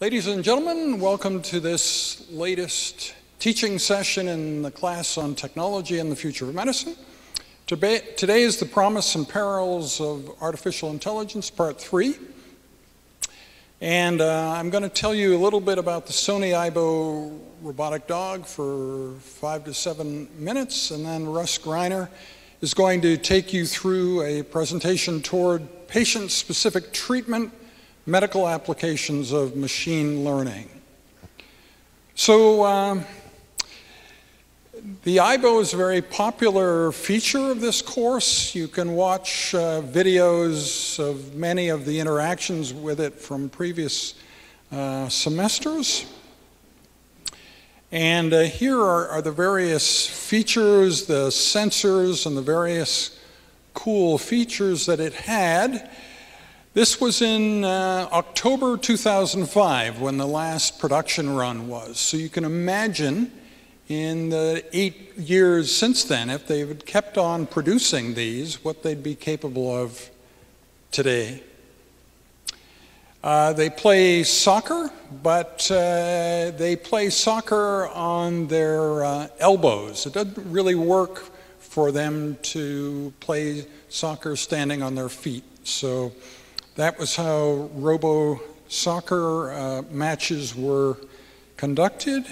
Ladies and gentlemen, welcome to this latest teaching session in the class on technology and the future of medicine. Today is the promise and perils of artificial intelligence, part 3. And I'm going to tell you a little bit about the Sony AIBO robotic dog for 5 to 7 minutes, and then Russ Greiner is going to take you through a presentation toward patient-specific treatment, medical applications of machine learning. So the AIBO is a very popular feature of this course. You can watch videos of many of the interactions with it from previous semesters. And here are the various features, the sensors, and the various cool features that it had. This was in October 2005 when the last production run was. So you can imagine in the 8 years since then, if they had kept on producing these, what they'd be capable of today. They play soccer, but they play soccer on their elbows. It doesn't really work for them to play soccer standing on their feet. So that was how robo soccer matches were conducted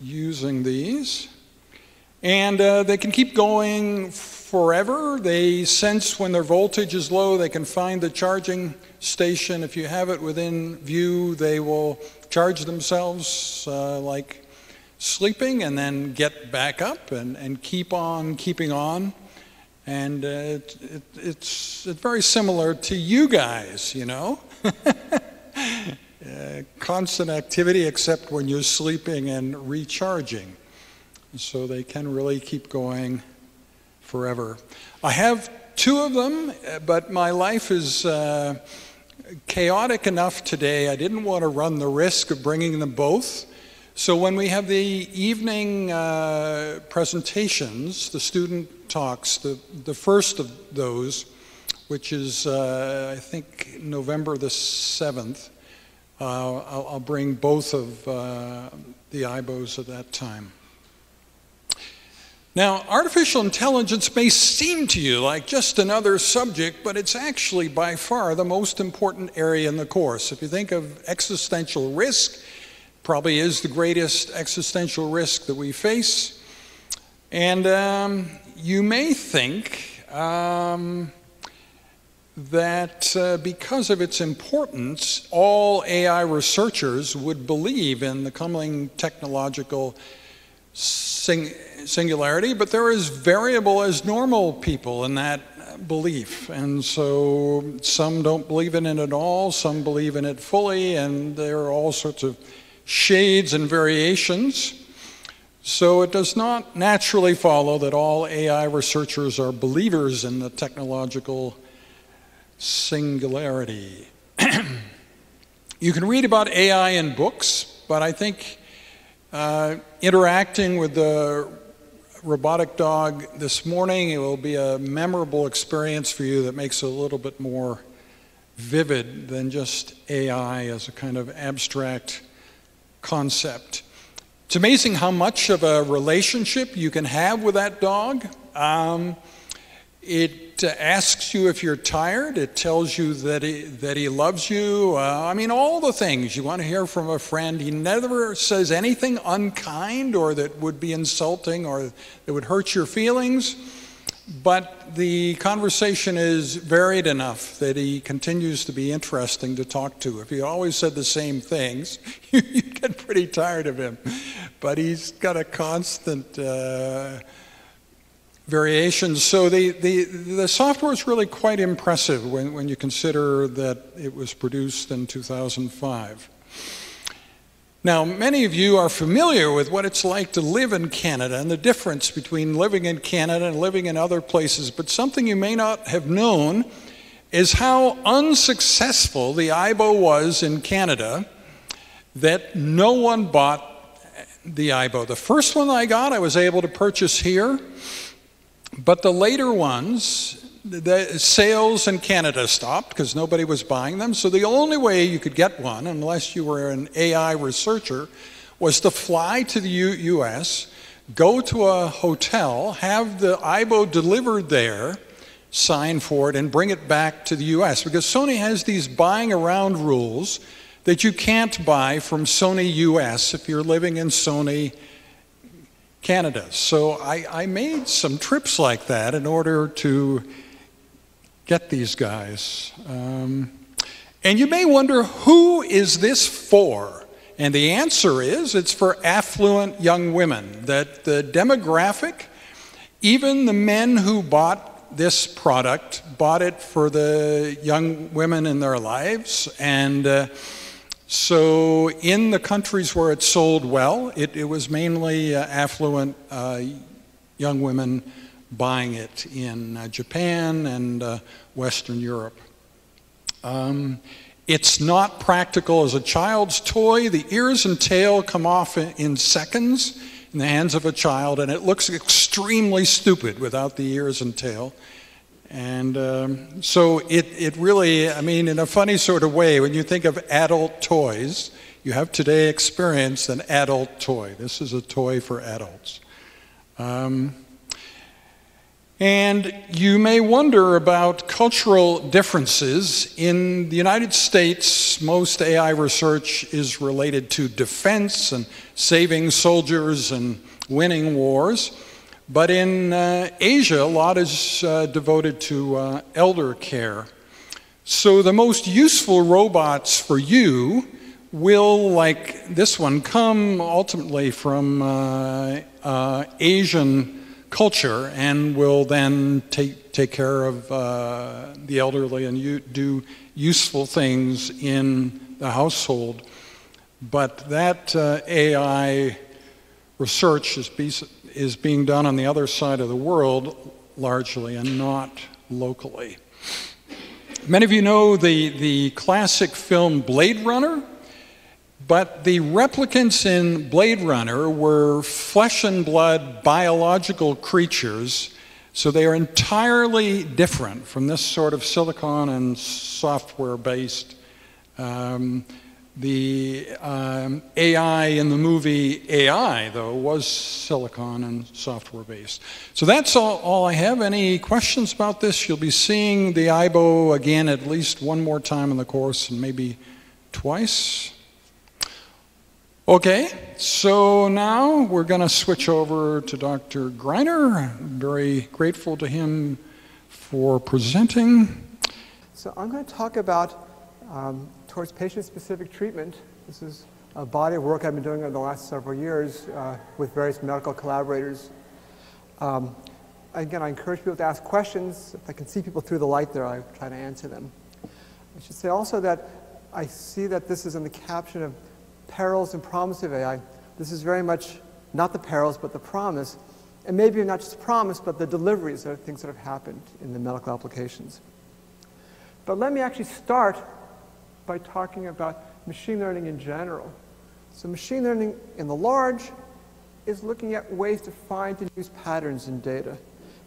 using these. And they can keep going forever. They sense when their voltage is low. They can find the charging station. If you have it within view, they will charge themselves like sleeping and then get back up and keep on keeping on. And it's very similar to you guys, you know? Constant activity except when you're sleeping and recharging. So they can really keep going forever. I have 2 of them, but my life is chaotic enough today. I didn't want to run the risk of bringing them both. So when we have the evening presentations, the student talks, the first of those, which is I think November the 7th, I'll bring both of the AIBOs at that time. Now, artificial intelligence may seem to you like just another subject, but it's actually by far the most important area in the course. If you think of existential risk, probably is the greatest existential risk that we face. And you may think that because of its importance, all AI researchers would believe in the coming technological singularity, but there is variable as normal people in that belief. And so some don't believe in it at all, some believe in it fully, and there are all sorts of shades and variations. So it does not naturally follow that all AI researchers are believers in the technological singularity. You can read about AI in books, but I think interacting with the robotic dog this morning, it will be a memorable experience for you that makes it a little bit more vivid than just AI as a kind of abstract concept. It's amazing how much of a relationship you can have with that dog. It asks you if you're tired. It tells you that he loves you. I mean, all the things you want to hear from a friend. He never says anything unkind or that would be insulting or that would hurt your feelings. But the conversation is varied enough that he continues to be interesting to talk to. If he always said the same things, you get pretty tired of him. But he's got a constant variation. So the software is really quite impressive when you consider that it was produced in 2005. Now, many of you are familiar with what it's like to live in Canada and the difference between living in Canada and living in other places, but something you may not have known is how unsuccessful the AIBO was in Canada that no one bought the AIBO. The first one I got, I was able to purchase here, but the later ones, the sales in Canada stopped because nobody was buying them. So the only way you could get one, unless you were an AI researcher, was to fly to the US, go to a hotel, have the AIBO delivered there, sign for it, and bring it back to the US. Because Sony has these buying around rules that you can't buy from Sony US if you're living in Sony Canada. So I made some trips like that in order to get these guys. And you may wonder, who is this for? And the answer is, it's for affluent young women. That the demographic, even the men who bought this product, bought it for the young women in their lives. And so in the countries where it sold well, it was mainly affluent young women buying it in Japan and Western Europe. It's not practical as a child's toy. The ears and tail come off in seconds in the hands of a child, and it looks extremely stupid without the ears and tail. And so it really, I mean, in a funny sort of way, when you think of adult toys, you have today experienced an adult toy. This is a toy for adults. And you may wonder about cultural differences. In the United States, most AI research is related to defense and saving soldiers and winning wars. But in Asia, a lot is devoted to elder care. So the most useful robots for you will, like this one, come ultimately from Asian culture, and will then take care of the elderly and do useful things in the household. But that AI research is being done on the other side of the world largely, and not locally. Many of you know the classic film Blade Runner. But the replicants in Blade Runner were flesh and blood biological creatures, so they are entirely different from this sort of silicon and software-based. The AI in the movie AI, though, was silicon and software-based. So that's all I have. Any questions about this? You'll be seeing the AIBO again at least one more time in the course, and maybe twice. Okay, so now we're going to switch over to Dr. Greiner. I'm very grateful to him for presenting. So I'm going to talk about towards patient-specific treatment. This is a body of work I've been doing over the last several years with various medical collaborators. Again, I encourage people to ask questions. If I can see people through the light there, I try to answer them. I should say also that I see that this is in the caption of perils and promise of AI. This is very much not the perils, but the promise. And maybe not just the promise, but the deliveries of things that have happened in the medical applications. But let me actually start by talking about machine learning in general. So machine learning in the large is looking at ways to find and use patterns in data.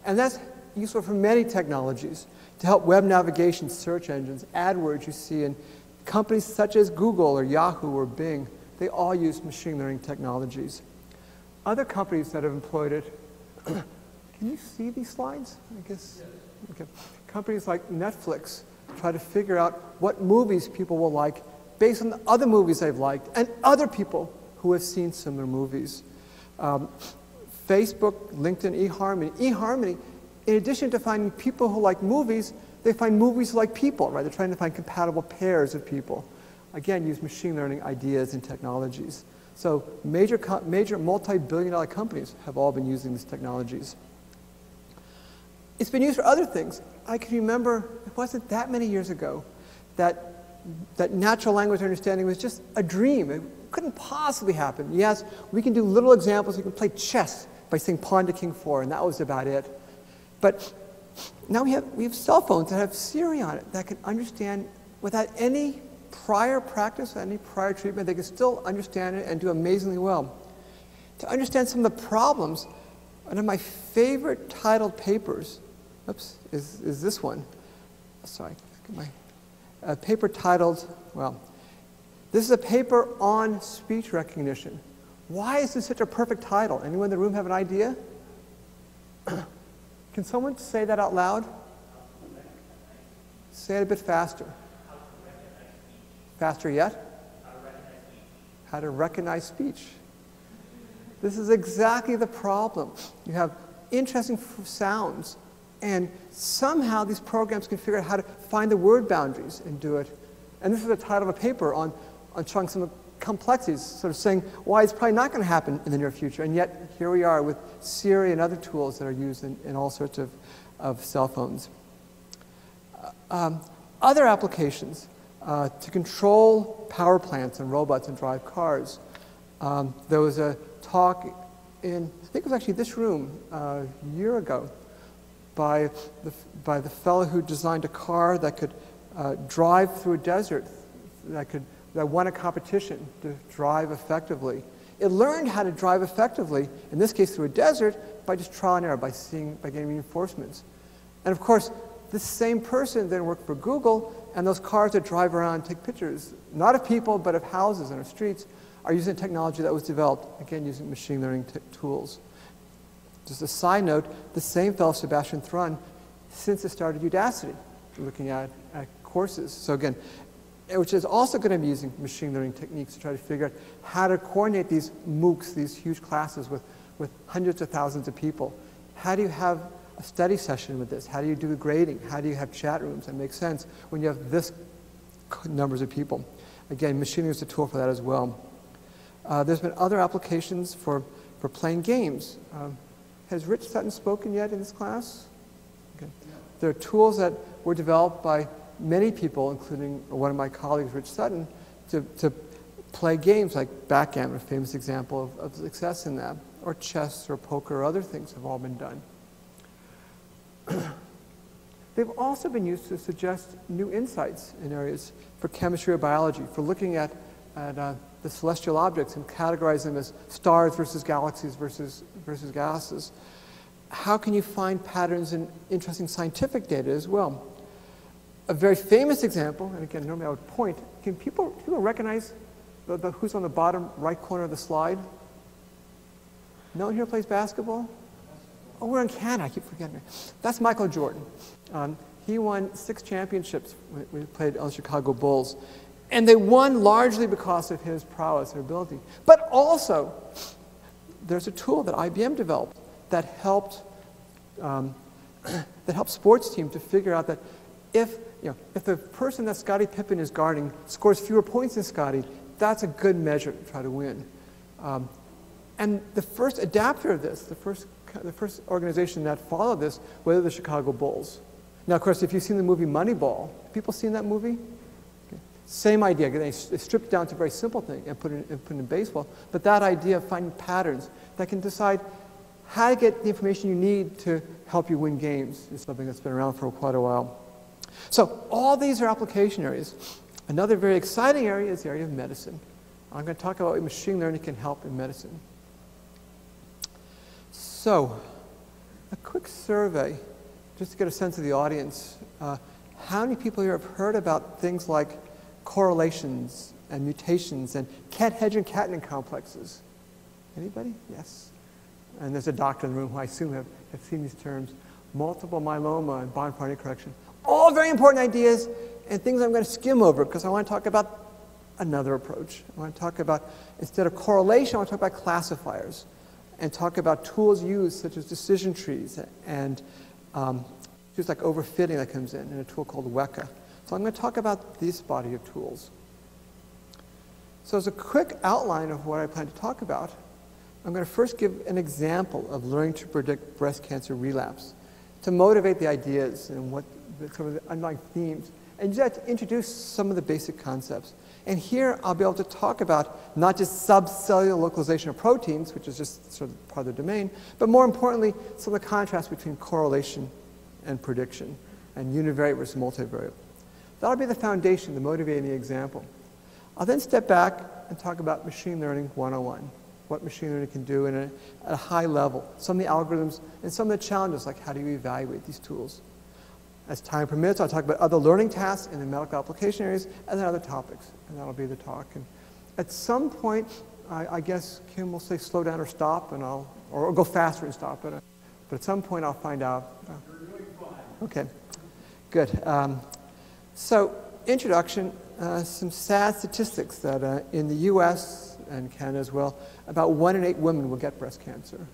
And that's useful for many technologies to help web navigation, search engines, AdWords you see in companies such as Google or Yahoo or Bing. They all use machine learning technologies. Other companies that have employed it, can you see these slides? I guess, okay. Companies like Netflix try to figure out what movies people will like based on the other movies they've liked and other people who have seen similar movies. Facebook, LinkedIn, eHarmony. eHarmony, in addition to finding people who like movies, they find movies like people, right? They're trying to find compatible pairs of people. Again, use machine learning ideas and technologies. So major multi-billion-dollar companies have all been using these technologies. It's been used for other things. I can remember, it wasn't that many years ago, that natural language understanding was just a dream. It couldn't possibly happen. Yes, we can do little examples. We can play chess by saying pawn to king 4, and that was about it. But now we have cell phones that have Siri on it that can understand without any prior practice, without any prior treatment. They can still understand it and do amazingly well. To understand some of the problems, one of my favorite titled papers oops, is this one. Sorry, my paper titled, well, this is a paper on speech recognition. Why is this such a perfect title? Anyone in the room have an idea? Can someone say that out loud? Say it a bit faster. Faster yet? How to recognize speech. This is exactly the problem. You have interesting sounds, and somehow these programs can figure out how to find the word boundaries and do it. And this is the title of a paper on trying some of the complexities, sort of saying why it's probably not going to happen in the near future. And yet, here we are with Siri and other tools that are used in all sorts of cell phones. Other applications to control power plants and robots and drive cars. There was a talk in, I think it was actually this room a year ago, by the fellow who designed a car that could drive through a desert, that won a competition to drive effectively. It learned how to drive effectively, in this case through a desert, by just trial and error, by getting reinforcements. And of course, this same person then worked for Google, and those cars that drive around and take pictures, not of people, but of houses and of streets, are using technology that was developed, again, using machine learning tools. Just a side note, the same fellow, Sebastian Thrun, since it started Udacity, looking at courses. So again, which is also going to be using machine learning techniques to try to figure out how to coordinate these MOOCs, these huge classes with hundreds of thousands of people. How do you have a study session with this? How do you do grading? How do you have chat rooms that make sense when you have this numbers of people? Again, machine learning is a tool for that as well. There's been other applications for playing games. Has Rich Sutton spoken yet in this class? Okay. There are tools that were developed by many people, including one of my colleagues, Rich Sutton, to play games like backgammon, a famous example of success in that, or chess or poker or other things have all been done. They've also been used to suggest new insights in areas for chemistry or biology, for looking at the celestial objects and categorize them as stars versus galaxies versus gases. How can you find patterns in interesting scientific data as well? A very famous example, and again, normally I would point, can people recognize who's on the bottom right corner of the slide? No one here plays basketball? Oh, we're in Canada, I keep forgetting. That's Michael Jordan. He won 6 championships when he played on the Chicago Bulls. And they won largely because of his prowess and ability. But also, there's a tool that IBM developed that helped that helped sports teams to figure out that if the person that Scottie Pippen is guarding scores fewer points than Scottie, that's a good measure to try to win. And the first adapter of this, the first organization that followed this, were the Chicago Bulls. Now, of course, if you've seen the movie Moneyball, have people seen that movie? Okay. Same idea. They stripped down to a very simple thing and put it in baseball. But that idea of finding patterns that can decide how to get the information you need to help you win games is something that's been around for quite a while. So all these are application areas. Another very exciting area is the area of medicine. I'm going to talk about how machine learning can help in medicine. So a quick survey, just to get a sense of the audience. How many people here have heard about things like correlations and mutations and cat-hedge-and-catenin complexes? Anybody? Yes. And there's a doctor in the room who I assume have seen these terms. Multiple myeloma and bond-party correction. All very important ideas and things I'm going to skim over because I want to talk about another approach. I want to talk about, instead of correlation, I want to talk about classifiers and talk about tools used such as decision trees and just like overfitting that comes in a tool called Weka. So I'm going to talk about this body of tools. So as a quick outline of what I plan to talk about, I'm going to first give an example of learning to predict breast cancer relapse to motivate the ideas and what some of the underlying themes, and just to introduce some of the basic concepts. And here I'll be able to talk about not just subcellular localization of proteins, which is just sort of part of the domain, but more importantly, some of the contrast between correlation and prediction, and univariate versus multivariate. That'll be the foundation, the motivating example. I'll then step back and talk about machine learning 101, what machine learning can do at a high level. Some of the algorithms and some of the challenges, like how do you evaluate these tools? As time permits, I'll talk about other learning tasks in the medical application areas and then other topics, and that'll be the talk. And at some point, I guess Kim will say slow down or stop, and I'll, or go faster and stop, but at some point I'll find out. Okay, good. So introduction, some sad statistics that in the US and Canada as well, about 1 in 8 women will get breast cancer.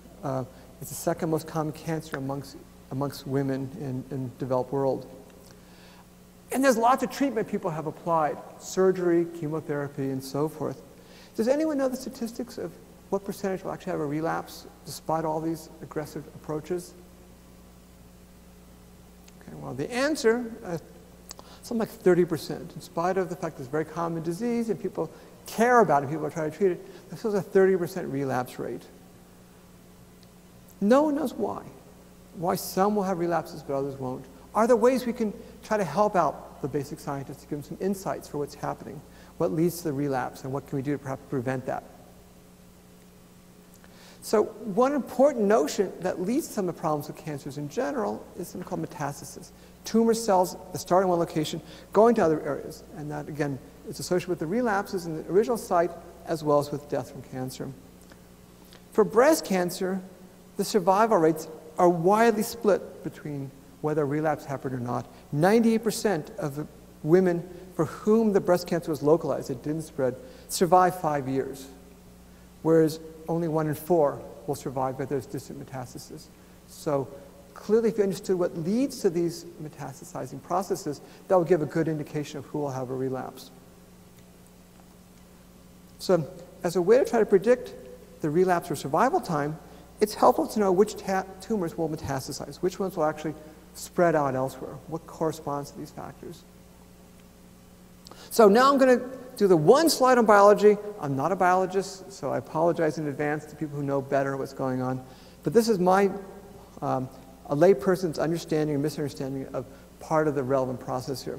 It's the second most common cancer amongst women in the developed world. And there's lots of treatment people have applied, surgery, chemotherapy, and so forth. Does anyone know the statistics of what percentage will actually have a relapse despite all these aggressive approaches? Okay, well, the answer, something like 30%. In spite of the fact that it's a very common disease and people care about it, people are trying to treat it, this is a 30% relapse rate. No one knows why. Why some will have relapses but others won't. Are there ways we can try to help out the basic scientists to give them some insights for what's happening? What leads to the relapse, and what can we do to perhaps prevent that? So one important notion that leads to some of the problems with cancers in general is something called metastasis. Tumor cells that start in one location, going to other areas, and that, again, is associated with the relapses in the original site as well as with death from cancer. For breast cancer, the survival rates are widely split between whether relapse happened or not. 98% of the women for whom the breast cancer was localized, it didn't spread, survived 5 years, whereas only 1 in 4 will survive if there's distant metastasis. So clearly, if you understood what leads to these metastasizing processes, that will give a good indication of who will have a relapse. So as a way to try to predict the relapse or survival time, it's helpful to know which tumors will metastasize, which ones will actually spread out elsewhere, what corresponds to these factors. So now I'm going to do the one slide on biology. I'm not a biologist, so I apologize in advance to people who know better what's going on. But this is my, a layperson's understanding or misunderstanding of part of the relevant process here.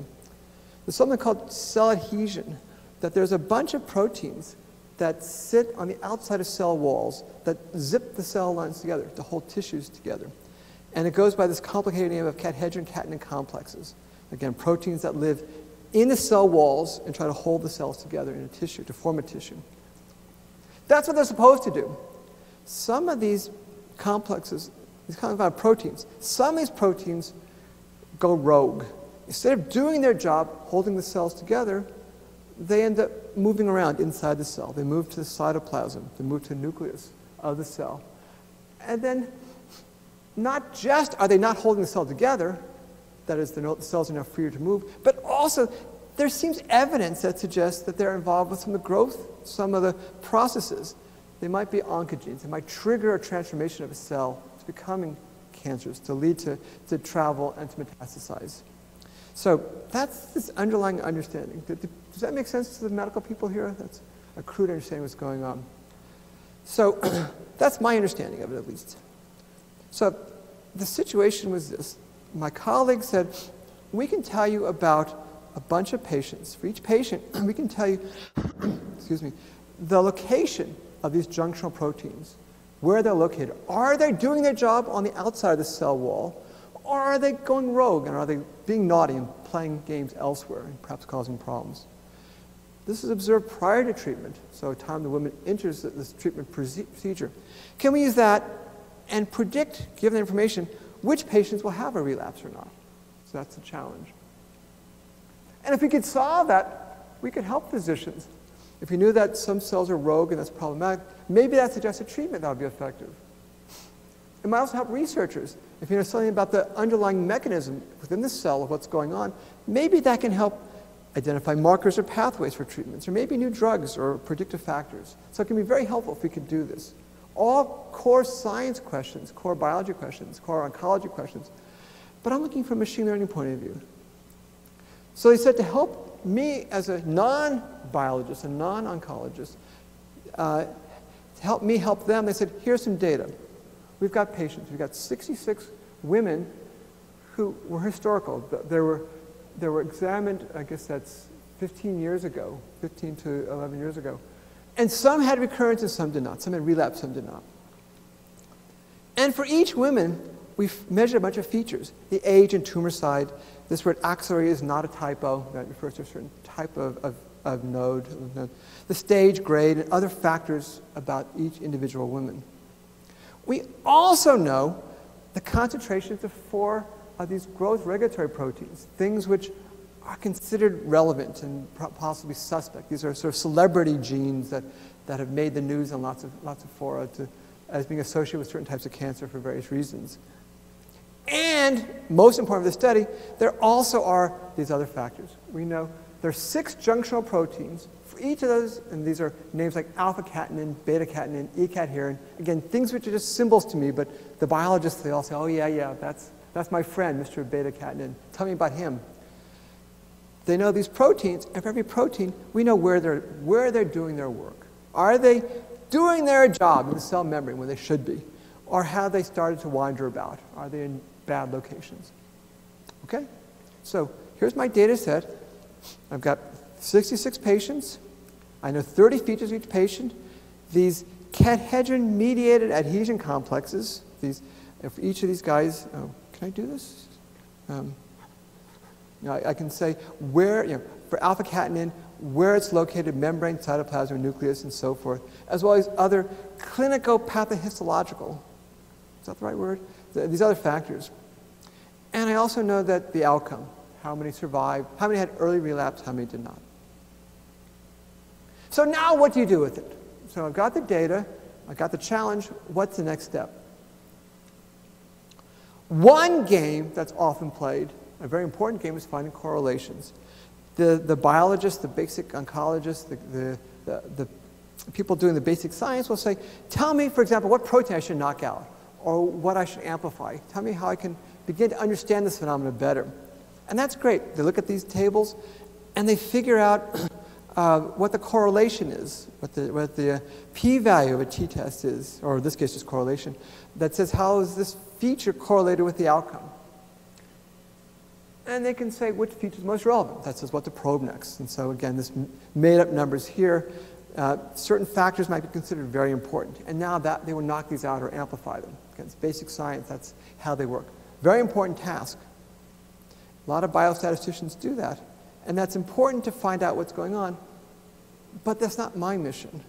There's something called cell adhesion, that there's a bunch of proteins that sit on the outside of cell walls that zip the cell lines together, to hold tissues together. And it goes by this complicated name of cathedrin-catenin complexes. Again, proteins that live in the cell walls and try to hold the cells together in a tissue, to form a tissue. That's what they're supposed to do. Some of these complexes, these compound proteins, some of these proteins go rogue. Instead of doing their job, holding the cells together, they end up moving around inside the cell. They move to the cytoplasm, they move to the nucleus of the cell. And then not just are they not holding the cell together, that is, the cells are now freer to move, but also there seems evidence that suggests that they're involved with some of the growth, some of the processes. They might be oncogenes. They might trigger a transformation of a cell to becoming cancerous, to lead to travel and to metastasize. So that's this underlying understanding. Does that make sense to the medical people here? That's a crude understanding of what's going on. So that's my understanding of it, at least. So the situation was this. My colleague said, we can tell you about a bunch of patients. For each patient, we can tell you, excuse me, the location of these junctional proteins, where they're located. Are they doing their job on the outside of the cell wall, or are they going rogue, and are they being naughty and playing games elsewhere and perhaps causing problems? This is observed prior to treatment, so time the woman enters this treatment procedure. Can we use that and predict, given the information, which patients will have a relapse or not? So that's the challenge. And if we could solve that, we could help physicians. If you knew that some cells are rogue and that's problematic, maybe that suggests a treatment that would be effective. It might also help researchers. If you know something about the underlying mechanism within the cell of what's going on, maybe that can help identify markers or pathways for treatments, or maybe new drugs or predictive factors. So it can be very helpful if we could do this. All core science questions, core biology questions, core oncology questions. But I'm looking from a machine learning point of view. So he said to help me as a non-biologist, a non-oncologist, to help me help them, they said, here's some data. We've got patients. We've got 66 women who were historical. They were examined, I guess that's 15 years ago, 15 to 11 years ago. And some had recurrence and some did not. Some had relapse, some did not. And for each woman, we measured a bunch of features. The age and tumor side. This word axillary is not a typo. That refers to a certain type of node. The stage, grade, and other factors about each individual woman. We also know the concentrations of 4 of these growth regulatory proteins, things which are considered relevant and possibly suspect. These are sort of celebrity genes that have made the news on lots of fora as being associated with certain types of cancer for various reasons. And most important of the study, there also are these other factors. We know there are 6 junctional proteins for each of those, and these are names like alpha-catenin, beta-catenin, e-cadherin. Again, things which are just symbols to me, but the biologists, they all say, oh, yeah, that's my friend, Mr. Beta-catenin. Tell me about him. They know these proteins, and for every protein, we know where they're doing their work. Are they doing their job in the cell membrane when they should be? Or have they started to wander about? Are they in bad locations? Okay? So here's my data set. I've got 66 patients. I know 30 features of each patient. These cathedrin-mediated adhesion complexes, for each of these guys, oh, can I do this? I can say where, for alpha-catenin, where it's located, membrane, cytoplasm, nucleus, and so forth, as well as other clinico-pathohistological, is that the right word? These other factors. And I also know that the outcome, how many survived, how many had early relapse, how many did not. So now what do you do with it? So I've got the data, I've got the challenge, what's the next step? One game that's often played, a very important game, is finding correlations. The biologists, the basic oncologists, the people doing the basic science will say, tell me, for example, what protein I should knock out or what I should amplify. Tell me how I can begin to understand this phenomenon better. And that's great. They look at these tables and they figure out what the correlation is, what the p-value of a t-test is, or in this case just correlation, that says how is this feature correlated with the outcome. And they can say which feature is most relevant. That says what to probe next. And so again, this made-up numbers here, certain factors might be considered very important. And now that they will knock these out or amplify them. Again, it's basic science. That's how they work. Very important task. A lot of biostatisticians do that. And that's important to find out what's going on. But that's not my mission.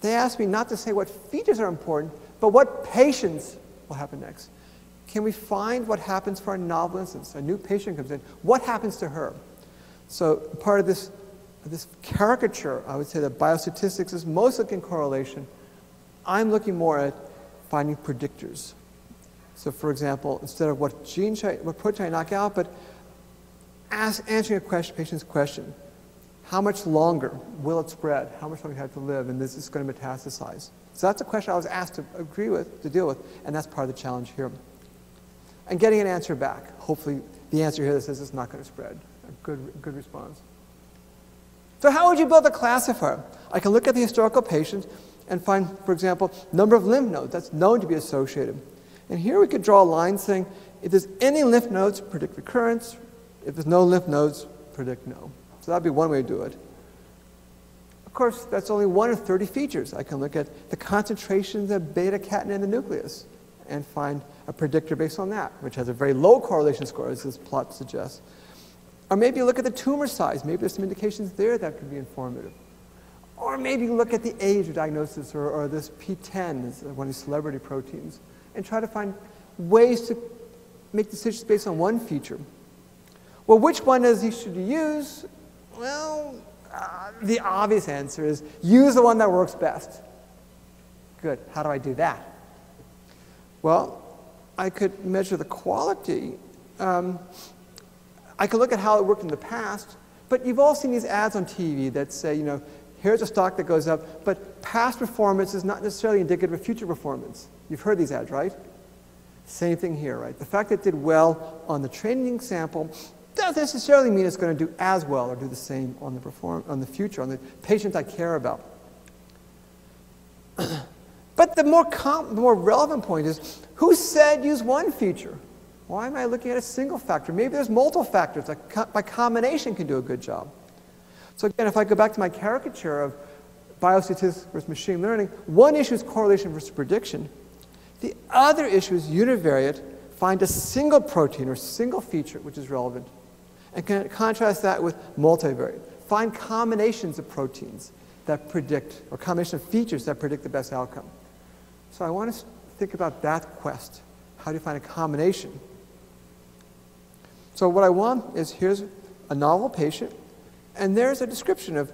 They asked me not to say what features are important, but what patients will happen next. Can we find what happens for a novel instance? A new patient comes in. What happens to her? So part of this caricature, I would say that biostatistics is most looking correlation. I'm looking more at finding predictors. So for example, instead of what protein I knock out, but answering a patient's question. How much longer will it spread? How much longer do I have to live? And this is going to metastasize. So that's a question I was asked to deal with, and that's part of the challenge here. And getting an answer back. Hopefully, the answer here that says it's not going to spread. A good response. So how would you build a classifier? I can look at the historical patient and find, for example, number of lymph nodes that's known to be associated. And here we could draw a line saying, if there's any lymph nodes, predict recurrence. If there's no lymph nodes, predict no. So that would be one way to do it. Of course, that's only one of 30 features. I can look at the concentrations of beta-catenin in the nucleus and find a predictor based on that, which has a very low correlation score, as this plot suggests. Or maybe look at the tumor size. Maybe there's some indications there that could be informative. Or maybe look at the age of diagnosis, or this P10, is one of these celebrity proteins, and try to find ways to make decisions based on one feature. Well, which one does he should use? Well, the obvious answer is use the one that works best. Good. How do I do that? Well, I could measure the quality. I could look at how it worked in the past. But you've all seen these ads on TV that say, here's a stock that goes up, but past performance is not necessarily indicative of future performance. You've heard these ads, right? Same thing here, right? The fact that it did well on the training sample doesn't necessarily mean it's going to do as well or do the same on the future, on the patient I care about. But the more relevant point is, who said use one feature? Why am I looking at a single factor? Maybe there's multiple factors that by combination can do a good job. So again, if I go back to my caricature of biostatistics versus machine learning, one issue is correlation versus prediction. The other issue is univariate. Find a single protein or single feature which is relevant. And can contrast that with multivariate. Find combinations of proteins that predict, or combination of features that predict the best outcome. So I want to think about that quest. How do you find a combination? So what I want is, here's a novel patient, and there's a description of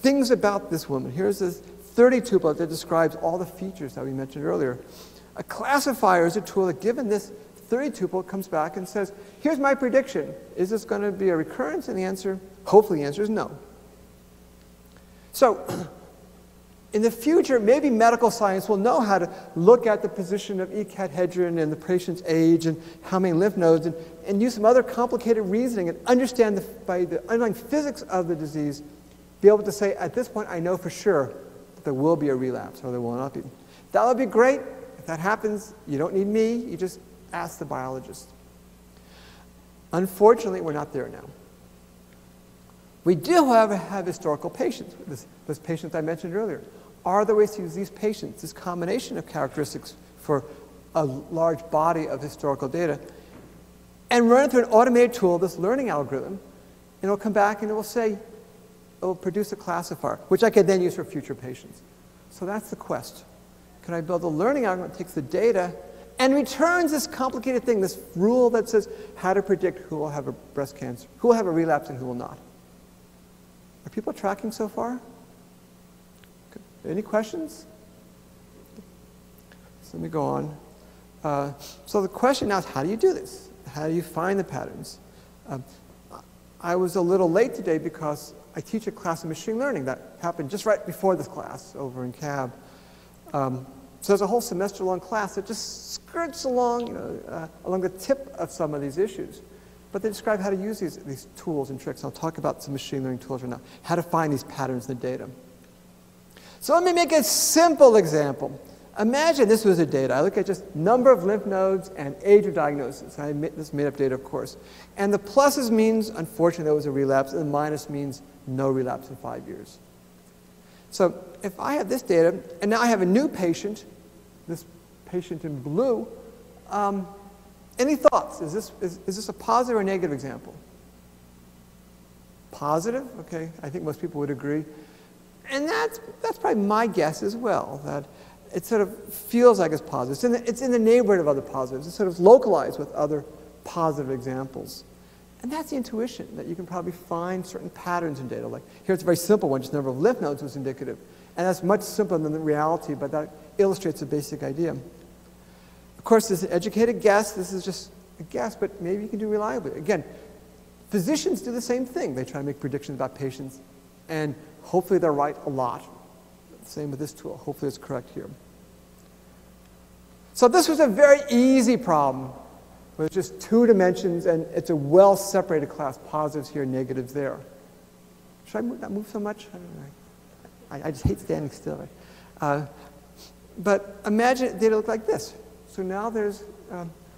things about this woman. Here's this 32 book that describes all the features that we mentioned earlier. A classifier is a tool that, given this 32 book, comes back and says, here's my prediction. Is this going to be a recurrence? And the answer, hopefully the answer is no. So in the future, maybe medical science will know how to look at the position of E-cathedrin and the patient's age and how many lymph nodes and use some other complicated reasoning and understand by the underlying physics of the disease, be able to say, at this point, I know for sure that there will be a relapse or there will not be. That would be great. If that happens, you don't need me. You just ask the biologist. Unfortunately, we're not there now. We do, however, have historical patients. Those patients I mentioned earlier. Are there ways to use these patients, this combination of characteristics for a large body of historical data, and run it through an automated tool, this learning algorithm, and it will come back and it will say, it will produce a classifier, which I could then use for future patients. So that's the quest. Can I build a learning algorithm that takes the data and returns this complicated thing, this rule that says how to predict who will have a breast cancer, who will have a relapse and who will not? Are people tracking so far? Any questions? So let me go on. So the question now is, how do you do this? How do you find the patterns? I was a little late today because I teach a class in machine learning that happened just right before this class over in CAB. So there's a whole semester-long class that just skirts along, along the tip of some of these issues. But they describe how to use these tools and tricks. I'll talk about some machine learning tools right now, how to find these patterns in the data. So let me make a simple example. Imagine this was the data. I look at just number of lymph nodes and age of diagnosis. This is made-up data, of course. And the pluses means, unfortunately, there was a relapse, and the minus means no relapse in 5 years. So if I have this data, and now I have a new patient, this patient in blue, any thoughts? Is this a positive or negative example? Positive? Okay, I think most people would agree. And that's probably my guess as well, that it sort of feels like it's positive. It's in the neighborhood of other positives. It's sort of localized with other positive examples. And that's the intuition, that you can probably find certain patterns in data. Like here it's a very simple one, just the number of lymph nodes was indicative. And that's much simpler than the reality, but that illustrates the basic idea. Of course, this is an educated guess. This is just a guess, but maybe you can do reliably. Again, physicians do the same thing. They try to make predictions about patients, and hopefully they're right a lot. Same with this tool. Hopefully it's correct here. So this was a very easy problem with just two dimensions, and it's a well-separated class. Positives here, negatives there. Should I not move so much? I don't know. I just hate standing still. But imagine data looked like this. So now there's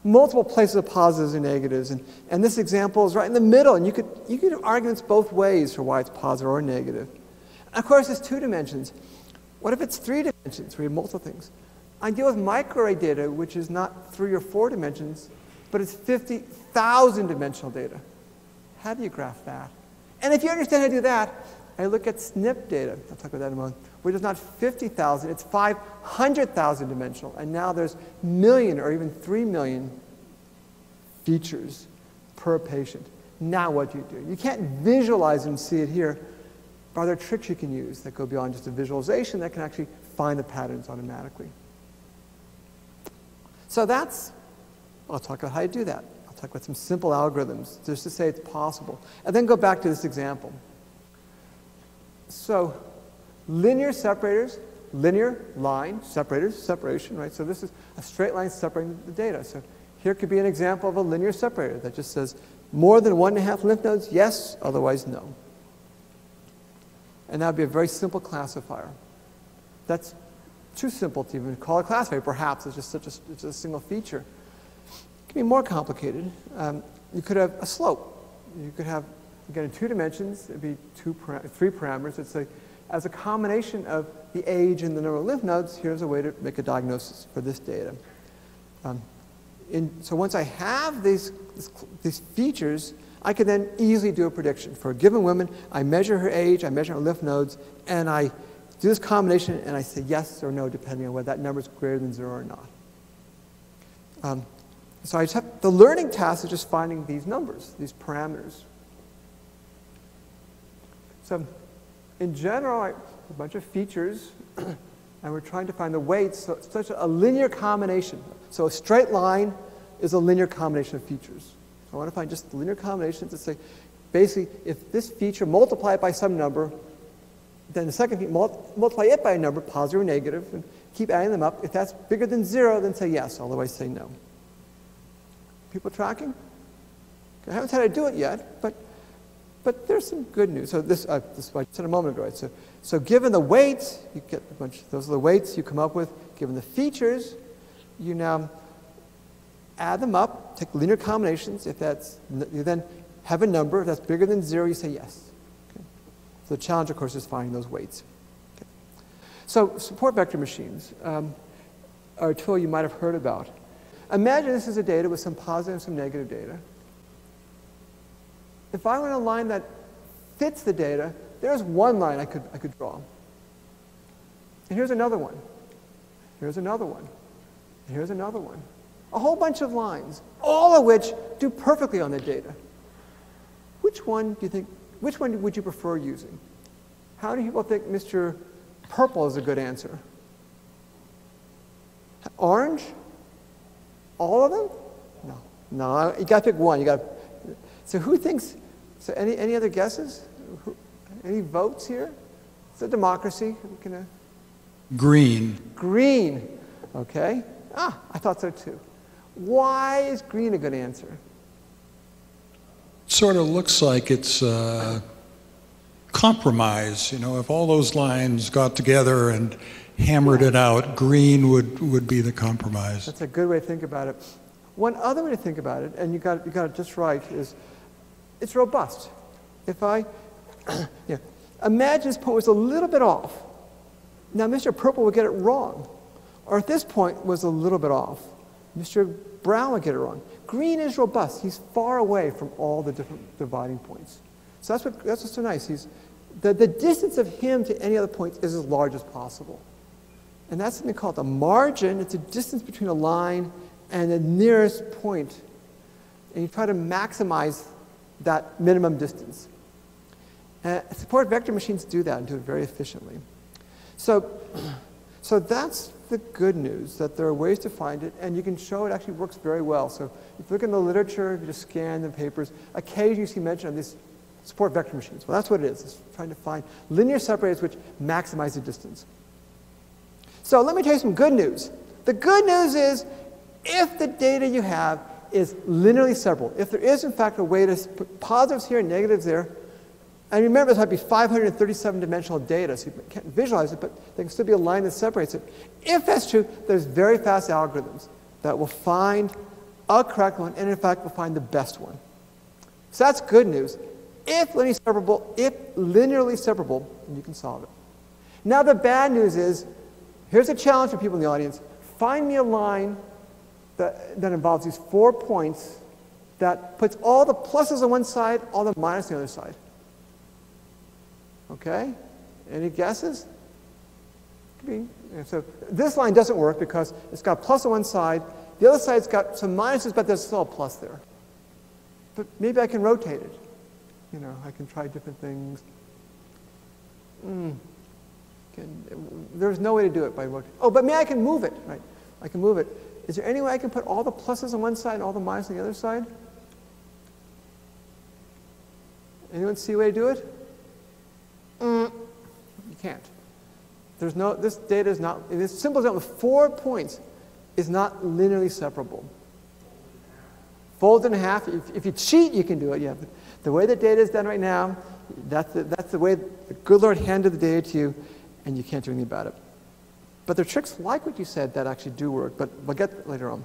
multiple places of positives and negatives. And this example is right in the middle. And you could have arguments both ways for why it's positive or negative. And of course, there's two dimensions. What if it's three dimensions? We have multiple things. I deal with microarray data, which is not 3 or 4 dimensions, but it's 50,000 dimensional data. How do you graph that? And if you understand how to do that, I look at SNP data. I'll talk about that in a moment. Which is not 50,000, it's 500,000 dimensional. And now there's million or even 3 million features per patient. Now what do? You can't visualize and see it here. But are there tricks you can use that go beyond just a visualization that can actually find the patterns automatically? So that's, I'll talk about how you do that. I'll talk about some simple algorithms just to say it's possible. And then go back to this example. So linear separators, linear line separators, separation, right? So this is a straight line separating the data. So here could be an example of a linear separator that just says more than 1.5 lymph nodes, yes, otherwise no. And that would be a very simple classifier. That's too simple to even call a classifier. Perhaps it's just such a single feature. It can be more complicated. You could have a slope. You could have, again, in 2 dimensions, it'd be 3 parameters. It's as a combination of the age and the number of lymph nodes, here's a way to make a diagnosis for this data. So once I have these features, I can then easily do a prediction. For a given woman, I measure her age, I measure her lymph nodes, and I do this combination, and I say yes or no, depending on whether that number is greater than 0 or not. So I just have, the learning task is just finding these numbers, these parameters. So in general, a bunch of features, and we're trying to find the weights, so it's such a linear combination. So a straight line is a linear combination of features. I want to find just linear combinations that say, basically, if this feature, multiply it by some number, then the second feature, multiply it by a number, positive or negative, and keep adding them up. If that's bigger than 0, then say yes, otherwise say no. People tracking? I haven't had to do it yet, but there's some good news. So this I said a moment ago, right? So given the weights, you get a bunch of, those are the weights you come up with. Given the features, you now add them up, take linear combinations. If that's, you then have a number. If that's bigger than 0, you say yes. Okay. So the challenge, of course, is finding those weights. Okay. So support vector machines are a tool you might have heard about. Imagine this is a data with some positive and some negative data. If I want a line that fits the data, there's one line I could draw. And here's another one. Here's another one. And here's another one. A whole bunch of lines, all of which do perfectly on the data. Which one do you think, which one would you prefer using? How many people think Mr. Purple is a good answer? Orange? All of them? No. No, you gotta pick one. You gotta. So who thinks, so any other guesses? Any votes here? It's a democracy. Green. Green, okay. Ah, I thought so too. Why is green a good answer? Sort of looks like it's compromise. You know, if all those lines got together and hammered it out, green would be the compromise. That's a good way to think about it. One other way to think about it, and you got it just right, is it's robust. If I imagine this point was a little bit off. Now, Mr. Purple would get it wrong. Or if this point was a little bit off, Mr. Brown would get it wrong. Green is robust. He's far away from all the different dividing points. So that's what's so nice. The distance of him to any other point is as large as possible. And that's something called the margin. It's a distance between a line and the nearest point. And you try to maximize that minimum distance. And support vector machines do that and do it very efficiently. So that's the good news, that there are ways to find it, and you can show it actually works very well. So if you look in the literature, if you just scan the papers, occasionally you see mention of these support vector machines. Well, that's what it is. It's trying to find linear separators which maximize the distance. So let me tell you some good news. The good news is if the data you have is linearly separable, if there is, in fact, a way to put positives here and negatives there, and remember, this might be 537 dimensional data, so you can't visualize it, but there can still be a line that separates it. If that's true, there's very fast algorithms that will find a correct one, and in fact, will find the best one. So that's good news. If linearly separable, then you can solve it. Now the bad news is, here's a challenge for people in the audience. Find me a line that involves these 4 points that puts all the pluses on one side, all the minuses on the other side. Okay? Any guesses? So this line doesn't work because it's got a plus on one side. The other side's got some minuses, but there's still a plus there. But maybe I can rotate it. You know, I can try different things. There's no way to do it by rotating. Oh, but maybe I can move it, right? I can move it. Is there any way I can put all the pluses on one side and all the minuses on the other side? Anyone see a way to do it? You can't. There's no, this data is not, in this simple example, with 4 points, is not linearly separable. Fold it in half. If you cheat, you can do it. Yeah, but the way the data is done right now, that's the way the good Lord handed the data to you, and you can't do anything about it. But there are tricks like what you said that actually do work, but we'll get that later on.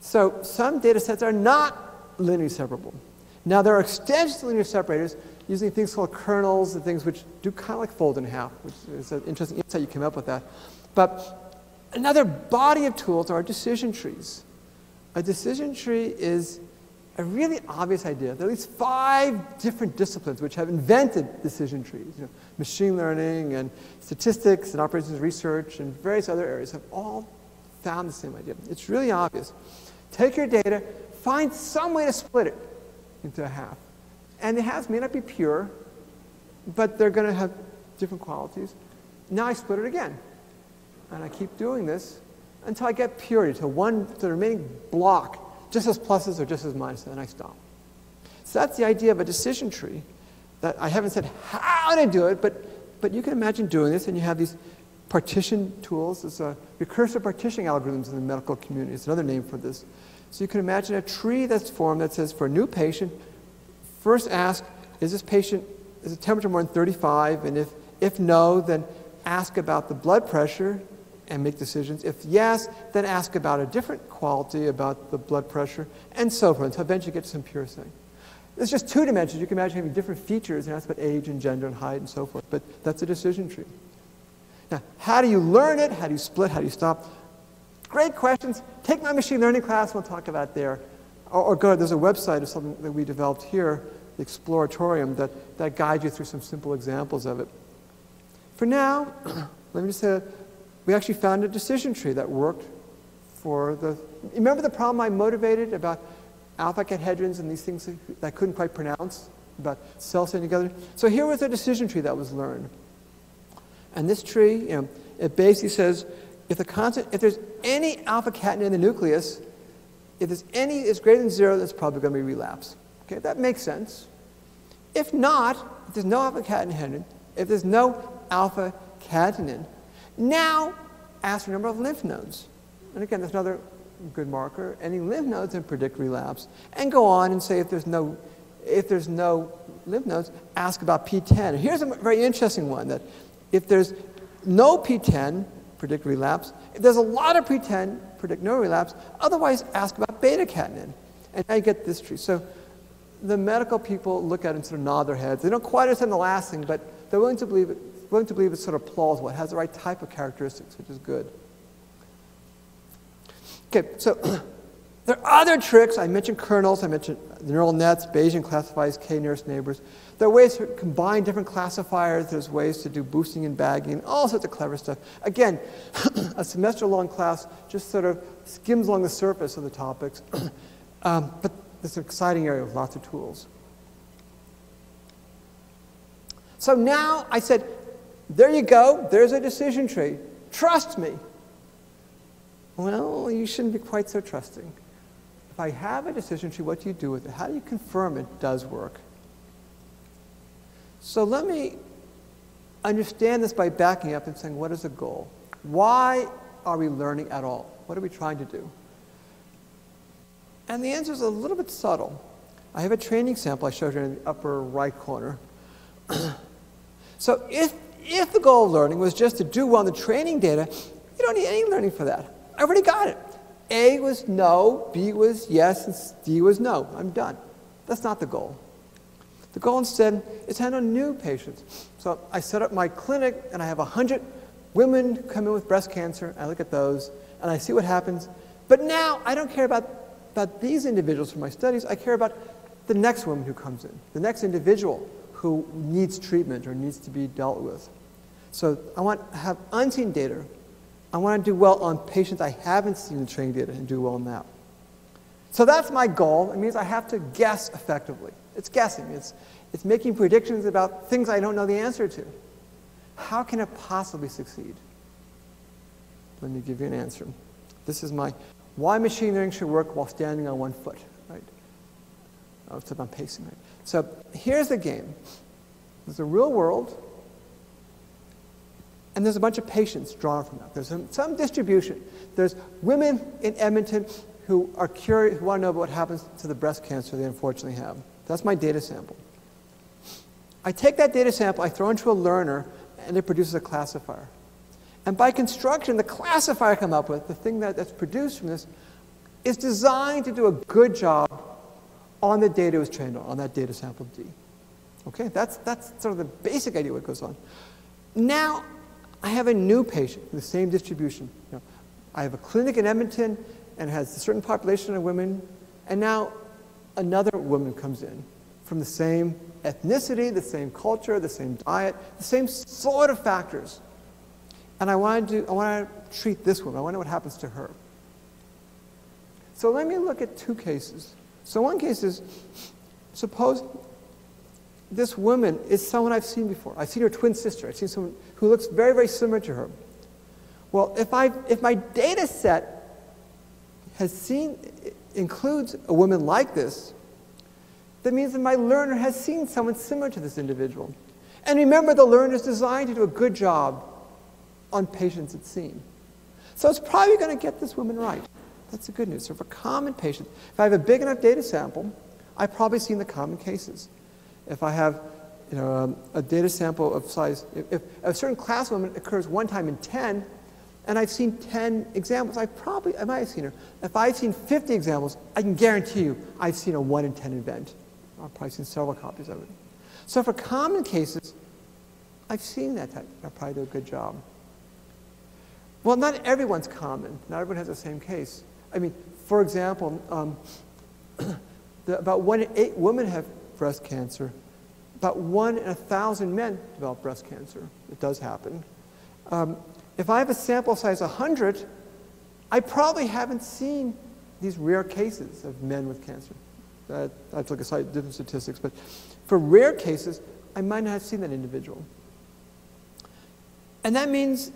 So some data sets are not linearly separable. Now, there are extensions of linear separators using things called kernels and things which do kind of like fold in half, which is an interesting insight you came up with that. But another body of tools are decision trees. A decision tree is a really obvious idea. There are at least 5 different disciplines which have invented decision trees. You know, machine learning and statistics and operations research and various other areas have all found the same idea. It's really obvious. Take your data, find some way to split it into a half. And the halves may not be pure, but they're going to have different qualities. Now I split it again. And I keep doing this until I get purity, to the remaining block, just as pluses or just as minuses, and I stop. So that's the idea of a decision tree that I haven't said how to do it, but you can imagine doing this, and you have these partition tools. It's a recursive partitioning algorithms in the medical community. It's another name for this. So you can imagine a tree that's formed that says for a new patient, first ask, is this patient, is the temperature more than 35? And if no, then ask about the blood pressure and make decisions. If yes, then ask about a different quality about the blood pressure, and so forth, until eventually you get to some pure thing. It's just 2 dimensions. You can imagine having different features, and that's about age and gender and height and so forth, but that's a decision tree. Now, how do you learn it? How do you split? How do you stop? Great questions. Take my machine learning class. We'll talk about it there. Or go, there's a website of something that we developed here, the Exploratorium, that guides you through some simple examples of it. For now, let me just say that we actually found a decision tree that worked for the, remember the problem I motivated about alpha cathedrons and these things that I couldn't quite pronounce, about cells sitting together? So here was a decision tree that was learned. And this tree, you know, it basically says, if there's any alpha-catenin in the nucleus, if there's any is greater than 0, then it's probably going to be relapse. Okay, that makes sense. If not, if there's no alpha-catenin, if there's no alpha-catenin, now ask for the number of lymph nodes. And again, that's another good marker. Any lymph nodes then predict relapse. And go on and say if there's no lymph nodes, ask about P10. Here's a very interesting one, that if there's no P10, predict relapse. If there's a lot of P10, predict no relapse. Otherwise, ask about beta-catenin. And now you get this tree. So the medical people look at it and sort of nod their heads. They don't quite understand the last thing, but they're willing to believe it. Willing to believe it's sort of plausible. It has the right type of characteristics, which is good. Okay, so there are other tricks. I mentioned kernels. I mentioned neural nets, Bayesian classifiers, k-nearest neighbors. There are ways to combine different classifiers. There's ways to do boosting and bagging, all sorts of clever stuff. Again, a semester-long class just sort of skims along the surface of the topics. But it's an exciting area with lots of tools. So now I said, there you go. There's a decision tree. Trust me. Well, you shouldn't be quite so trusting. If I have a decision tree, what do you do with it? How do you confirm it does work? So let me understand this by backing up and saying, what is the goal? Why are we learning at all? What are we trying to do? And the answer is a little bit subtle. I have a training sample I showed you in the upper right corner. So if the goal of learning was just to do well on the training data, you don't need any learning for that. I already got it. A was no, B was yes, and D was no. I'm done. That's not the goal. The goal instead is to handle new patients. So I set up my clinic, and I have 100 women come in with breast cancer. I look at those, and I see what happens. But now I don't care about these individuals from my studies. I care about the next woman who comes in, the next individual who needs treatment or needs to be dealt with. So I want to have unseen data. I want to do well on patients I haven't seen in the training data and do well on that. So that's my goal. It means I have to guess effectively. It's guessing. It's making predictions about things I don't know the answer to. How can it possibly succeed? Let me give you an answer. This is my why machine learning should work while standing on one foot. Right? Oh, except I'm pacing. Right? So here's the game. There's a real world, and there's a bunch of patients drawn from that. There's some distribution. There's women in Edmonton who are curious, who want to know about what happens to the breast cancer they unfortunately have. That's my data sample. I take that data sample, I throw into a learner, and it produces a classifier. And by construction, the classifier I come up with, the thing that's produced from this, is designed to do a good job on the data it was trained on that data sample D. Okay, that's sort of the basic idea of what goes on. Now, I have a new patient with the same distribution. You know, I have a clinic in Edmonton, and it has a certain population of women, and now another woman comes in from the same ethnicity, the same culture, the same diet, the same sort of factors. And I want to treat this woman. I want to know what happens to her. So let me look at two cases. So one case is, suppose this woman is someone I've seen before. I've seen her twin sister. I've seen someone who looks very, very similar to her. Well, if my data set includes a woman like this, that means that my learner has seen someone similar to this individual. And remember, the learner is designed to do a good job on patients it's seen. So it's probably going to get this woman right. That's the good news. So for common patients, if I have a big enough data sample, I've probably seen the common cases. If I have a data sample of size, if a certain class of women occurs one time in 10, and I've seen 10 examples, I might have seen her. If I've seen 50 examples, I can guarantee you I've seen a 1 in 10 event. I've probably seen several copies of it. So for common cases, I've seen that type. I probably do a good job. Well, not everyone's common. Not everyone has the same case. I mean, for example, about 1 in 8 women have breast cancer. About 1 in 1,000 men develop breast cancer. It does happen. If I have a sample size 100, I probably haven't seen these rare cases of men with cancer. I have to look at slightly different statistics, but for rare cases, I might not have seen that individual. And that means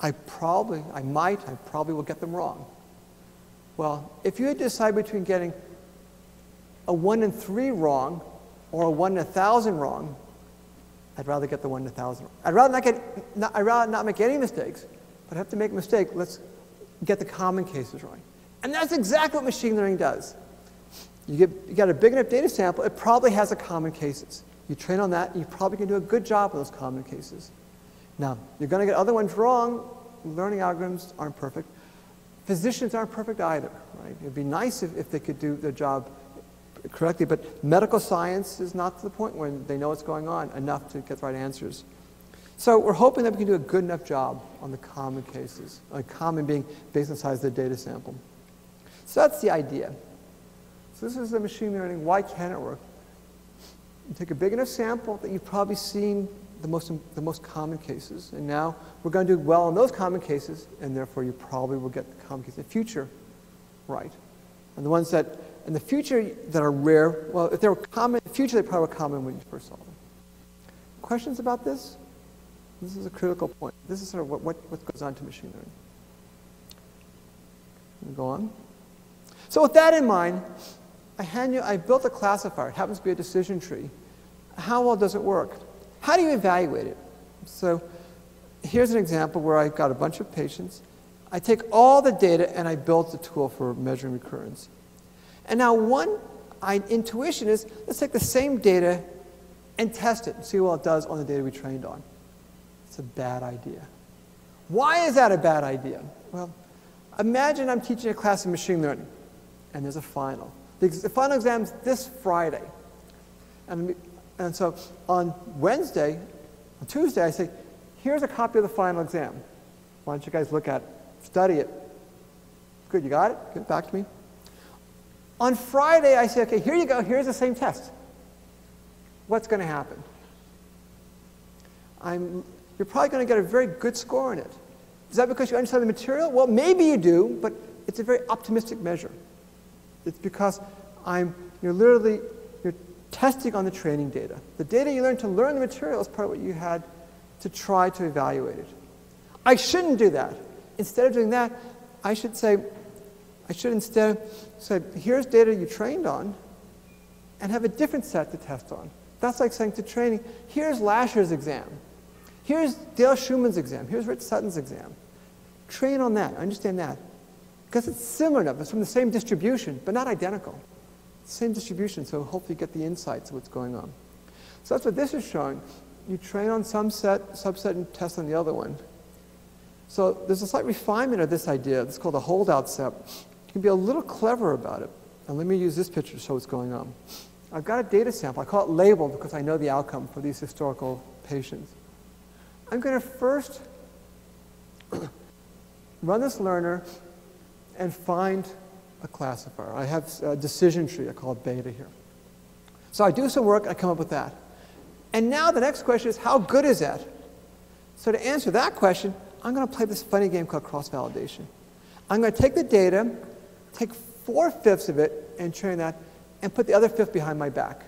I probably will get them wrong. Well, if you had to decide between getting a 1 in 3 wrong or a 1 in 1,000 wrong, I'd rather get the 1 in 1,000 wrong. I'd rather not make any mistakes, but I have to make a mistake. Let's get the common cases right. And that's exactly what machine learning does. You got a big enough data sample, it probably has a common cases. You train on that, you probably can do a good job with those common cases. Now, you're going to get other ones wrong. Learning algorithms aren't perfect. Physicians aren't perfect either, right? It would be nice if they could do their job correctly, but medical science is not to the point where they know what's going on enough to get the right answers. So we're hoping that we can do a good enough job on the common cases, common being based on the size of the data sample. So that's the idea. So this is the machine learning. Why can't it work? You take a big enough sample that you've probably seen the most common cases, and now we're going to do well on those common cases, and therefore you probably will get the common cases in the future right. And the ones that in the future that are rare, well, if they were common in the future, they probably were common when you first saw them. Questions about this? This is a critical point. This is sort of what goes on to machine learning. Let me go on. So with that in mind, I built a classifier. It happens to be a decision tree. How well does it work? How do you evaluate it? So here's an example where I've got a bunch of patients. I take all the data and I build the tool for measuring recurrence. And now intuition is, let's take the same data and test it and see what it does on the data we trained on. It's a bad idea. Why is that a bad idea? Well, imagine I'm teaching a class in machine learning and there's a final. The final exam's this Friday. And so on Tuesday, I say, here's a copy of the final exam. Why don't you guys look at it, study it. Good, you got it? Good, back to me. On Friday, I say, okay, here you go, here's the same test. What's going to happen? You're probably going to get a very good score in it. Is that because you understand the material? Well, maybe you do, but it's a very optimistic measure. It's because you're testing on the training data. The data you learned to learn the material is part of what you had to try to evaluate it. I shouldn't do that. Instead of doing that, I should instead say, here's data you trained on, and have a different set to test on. That's like saying to training, here's Lasher's exam. Here's Dale Schumann's exam. Here's Rich Sutton's exam. Train on that. Understand that. Because it's similar enough. It's from the same distribution, but not identical. Same distribution, so hopefully you get the insights of what's going on. So that's what this is showing. You train on some subset, and test on the other one. So there's a slight refinement of this idea. It's called a holdout set. You can be a little clever about it. And let me use this picture to show what's going on. I've got a data sample. I call it labeled because I know the outcome for these historical patients. I'm going to first run this learner and find a classifier. I have a decision tree. I call it beta here. So I do some work. I come up with that. And now the next question is, how good is that? So to answer that question, I'm going to play this funny game called cross-validation. I'm going to take the data, take 4/5 of it, and train that, and put the other fifth behind my back.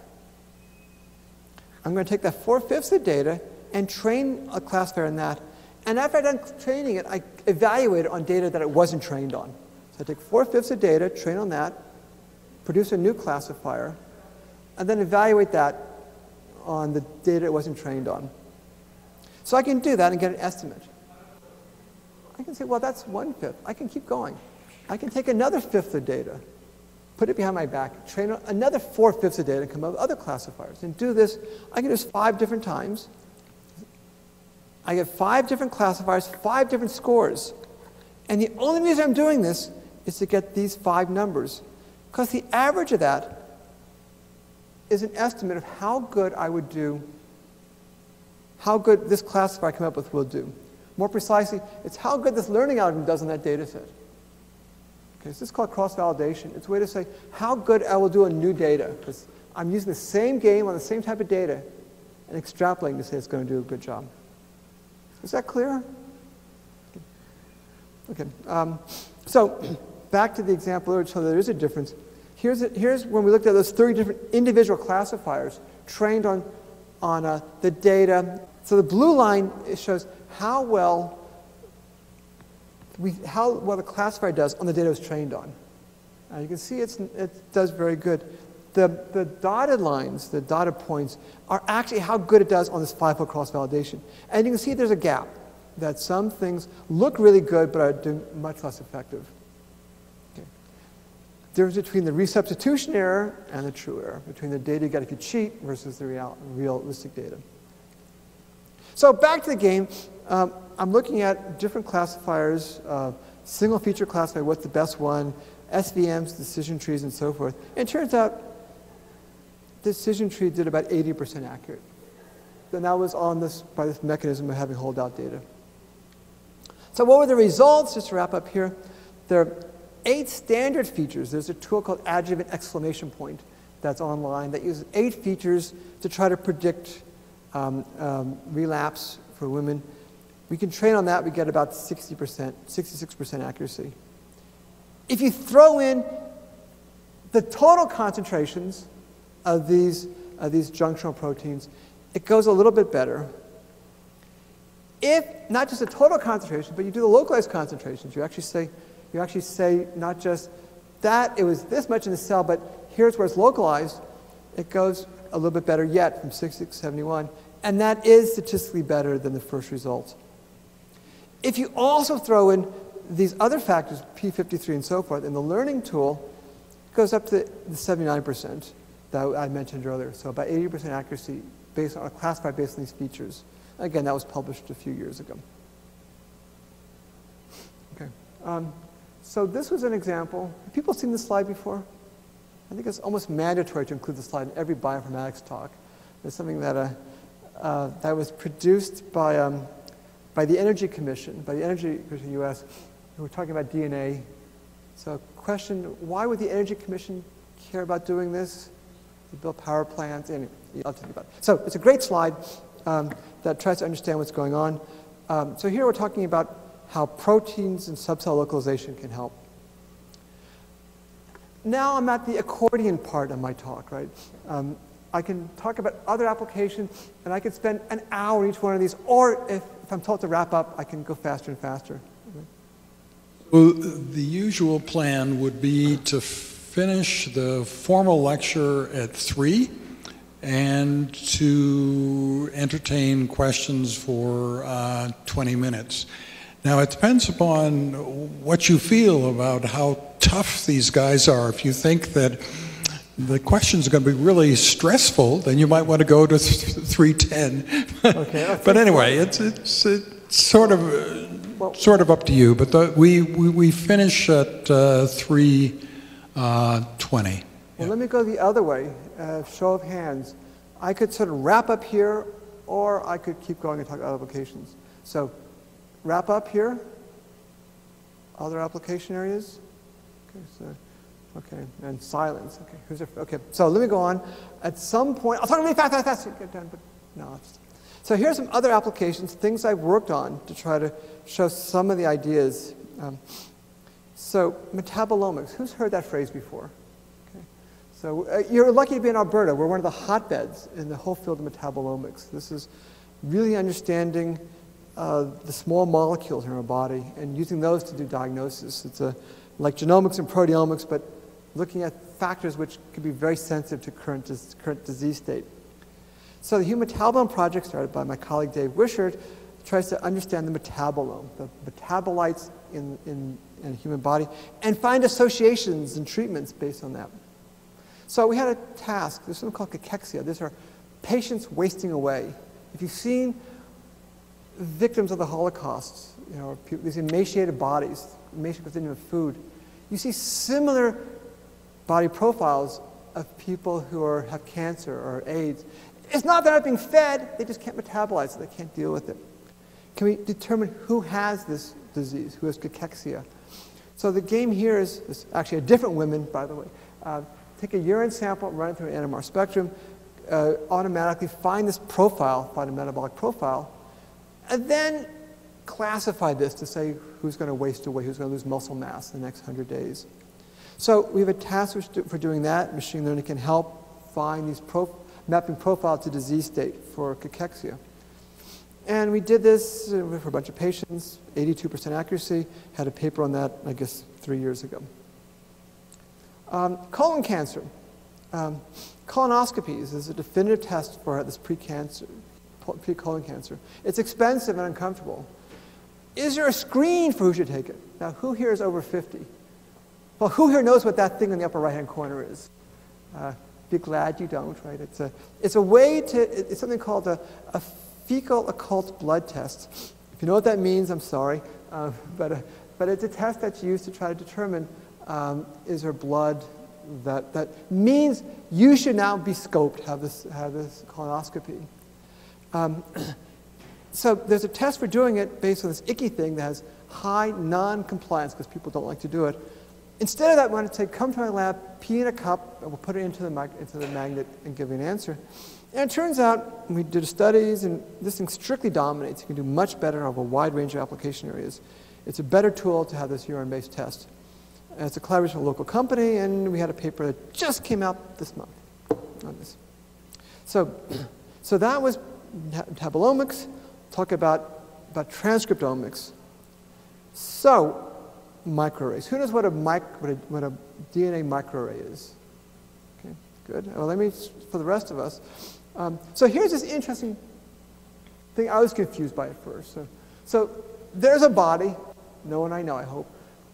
I'm going to take that 4/5 of data and train a classifier in that. And after I'm done training it, I evaluate it on data that it wasn't trained on. So I take 4/5 of data, train on that, produce a new classifier, and then evaluate that on the data it wasn't trained on. So I can do that and get an estimate. I can say, well, that's 1/5. I can keep going. I can take another 1/5 of data, put it behind my back, train on another 4/5 of data, and come up with other classifiers. And do this. I can do this 5 different times. I get 5 different classifiers, 5 different scores. And the only reason I'm doing this is to get these 5 numbers, because the average of that is an estimate of how good I would do, how good this classifier I come up with will do. More precisely, it's how good this learning algorithm does on that data set. Okay, so this is called cross-validation. It's a way to say how good I will do on new data, because I'm using the same game on the same type of data and extrapolating to say it's going to do a good job. Is that clear? Okay. So back to the example earlier, so there is a difference. Here's when we looked at those 30 different individual classifiers trained on the data. So the blue line shows how well the classifier does on the data it was trained on. And you can see it does very good. The dotted lines, the dotted points, are actually how good it does on this 5-fold cross-validation. And you can see there's a gap, that some things look really good but are much less effective. The difference between the resubstitution error and the true error, between the data you get if you cheat versus the realistic data. So back to the game. I'm looking at different classifiers, single feature classifier, what's the best one, SVMs, decision trees, and so forth. And it turns out decision tree did about 80% accurate. And that was on this by this mechanism of having holdout data. So what were the results? Just to wrap up here, there are 8 standard features. There's a tool called Adjuvant Exclamation Point that's online that uses 8 features to try to predict relapse for women. We can train on that. We get about 66% accuracy. If you throw in the total concentrations of these junctional proteins, it goes a little bit better. If not just the total concentration, but you do the localized concentrations, you actually say not just that it was this much in the cell, but here's where it's localized, it goes a little bit better yet from 66 to 71. And that is statistically better than the first result. If you also throw in these other factors, P53 and so forth, in the learning tool, it goes up to the 79% that I mentioned earlier. So about 80% accuracy based on a classifier based on these features. Again, that was published a few years ago. Okay. So this was an example. Have people seen this slide before? I think it's almost mandatory to include this slide in every bioinformatics talk. It's something that was produced by the Energy Commission, US, who were talking about DNA. So question, why would the Energy Commission care about doing this? They build power plants, and I'll tell you about it. So it's a great slide that tries to understand what's going on. So here we're talking about how proteins and subcell localization can help. Now I'm at the accordion part of my talk, right? I can talk about other applications, and I can spend an hour on each one of these, or if I'm told to wrap up, I can go faster and faster. Well, the usual plan would be to finish the formal lecture at 3 and to entertain questions for 20 minutes. Now, it depends upon what you feel about how tough these guys are. If you think that the questions are going to be really stressful, then you might want to go to 3:10. Okay, but anyway, it's sort of up to you. But we finish at 3 20. Well, yeah. Let me go the other way, show of hands. I could sort of wrap up here, or I could keep going and talk about applications. So wrap up here. Other application areas? Okay, so, okay, and silence. Okay, who's there? Okay, so let me go on. At some point, I'll talk really fast. Get done, but no. So here's some other applications, things I've worked on to try to show some of the ideas. So metabolomics. Who's heard that phrase before? Okay. So you're lucky to be in Alberta. We're one of the hotbeds in the whole field of metabolomics. This is really understanding the small molecules in our body and using those to do diagnosis. It's like genomics and proteomics, but looking at factors which could be very sensitive to current disease state. So the Human Metabolome Project, started by my colleague Dave Wishart, tries to understand the metabolome, the metabolites in the human body, and find associations and treatments based on that. So we had a task. There's something called cachexia. These are patients wasting away. If you've seen victims of the Holocaust, you know, these emaciated bodies, emaciated with the food, you see similar body profiles of people who have cancer or AIDS. It's not that they're not being fed, they just can't metabolize it, they can't deal with it. Can we determine who has this disease, who has cachexia? So the game here is actually a different women, by the way. Take a urine sample, run it through an NMR spectrum, automatically find this profile, find a metabolic profile, and then classify this to say who's going to waste away, who's going to lose muscle mass in the next 100 days. So we have a task for doing that. Machine learning can help find these mapping profile to disease state for cachexia. And we did this for a bunch of patients, 82% accuracy, had a paper on that, I guess, 3 years ago. Colon cancer. Colonoscopies is a definitive test for this pre-colon cancer. It's expensive and uncomfortable. Is there a screen for who should take it? Now, who here is over 50? Well, who here knows what that thing in the upper right-hand corner is? Be glad you don't, right? It's a way to, it's something called a fecal occult blood test. If you know what that means, I'm sorry. But it's a test that's used to try to determine is there blood that means you should now be scoped, have this colonoscopy. So there's a test for doing it based on this icky thing that has high non-compliance because people don't like to do it. Instead of that, we want to say, come to my lab, pee in a cup, and we'll put it into the magnet and give you an answer. And it turns out, we did studies, and this thing strictly dominates. You can do much better over a wide range of application areas. It's a better tool to have this urine-based test. And it's a collaboration with a local company, and we had a paper that just came out this month on this. So that was metabolomics. Talk about transcriptomics. So, microarrays. Who knows what a DNA microarray is? Okay, good. Well, let me, for the rest of us. So here's this interesting thing. I was confused by it first. So there's a body, no one I know, I hope,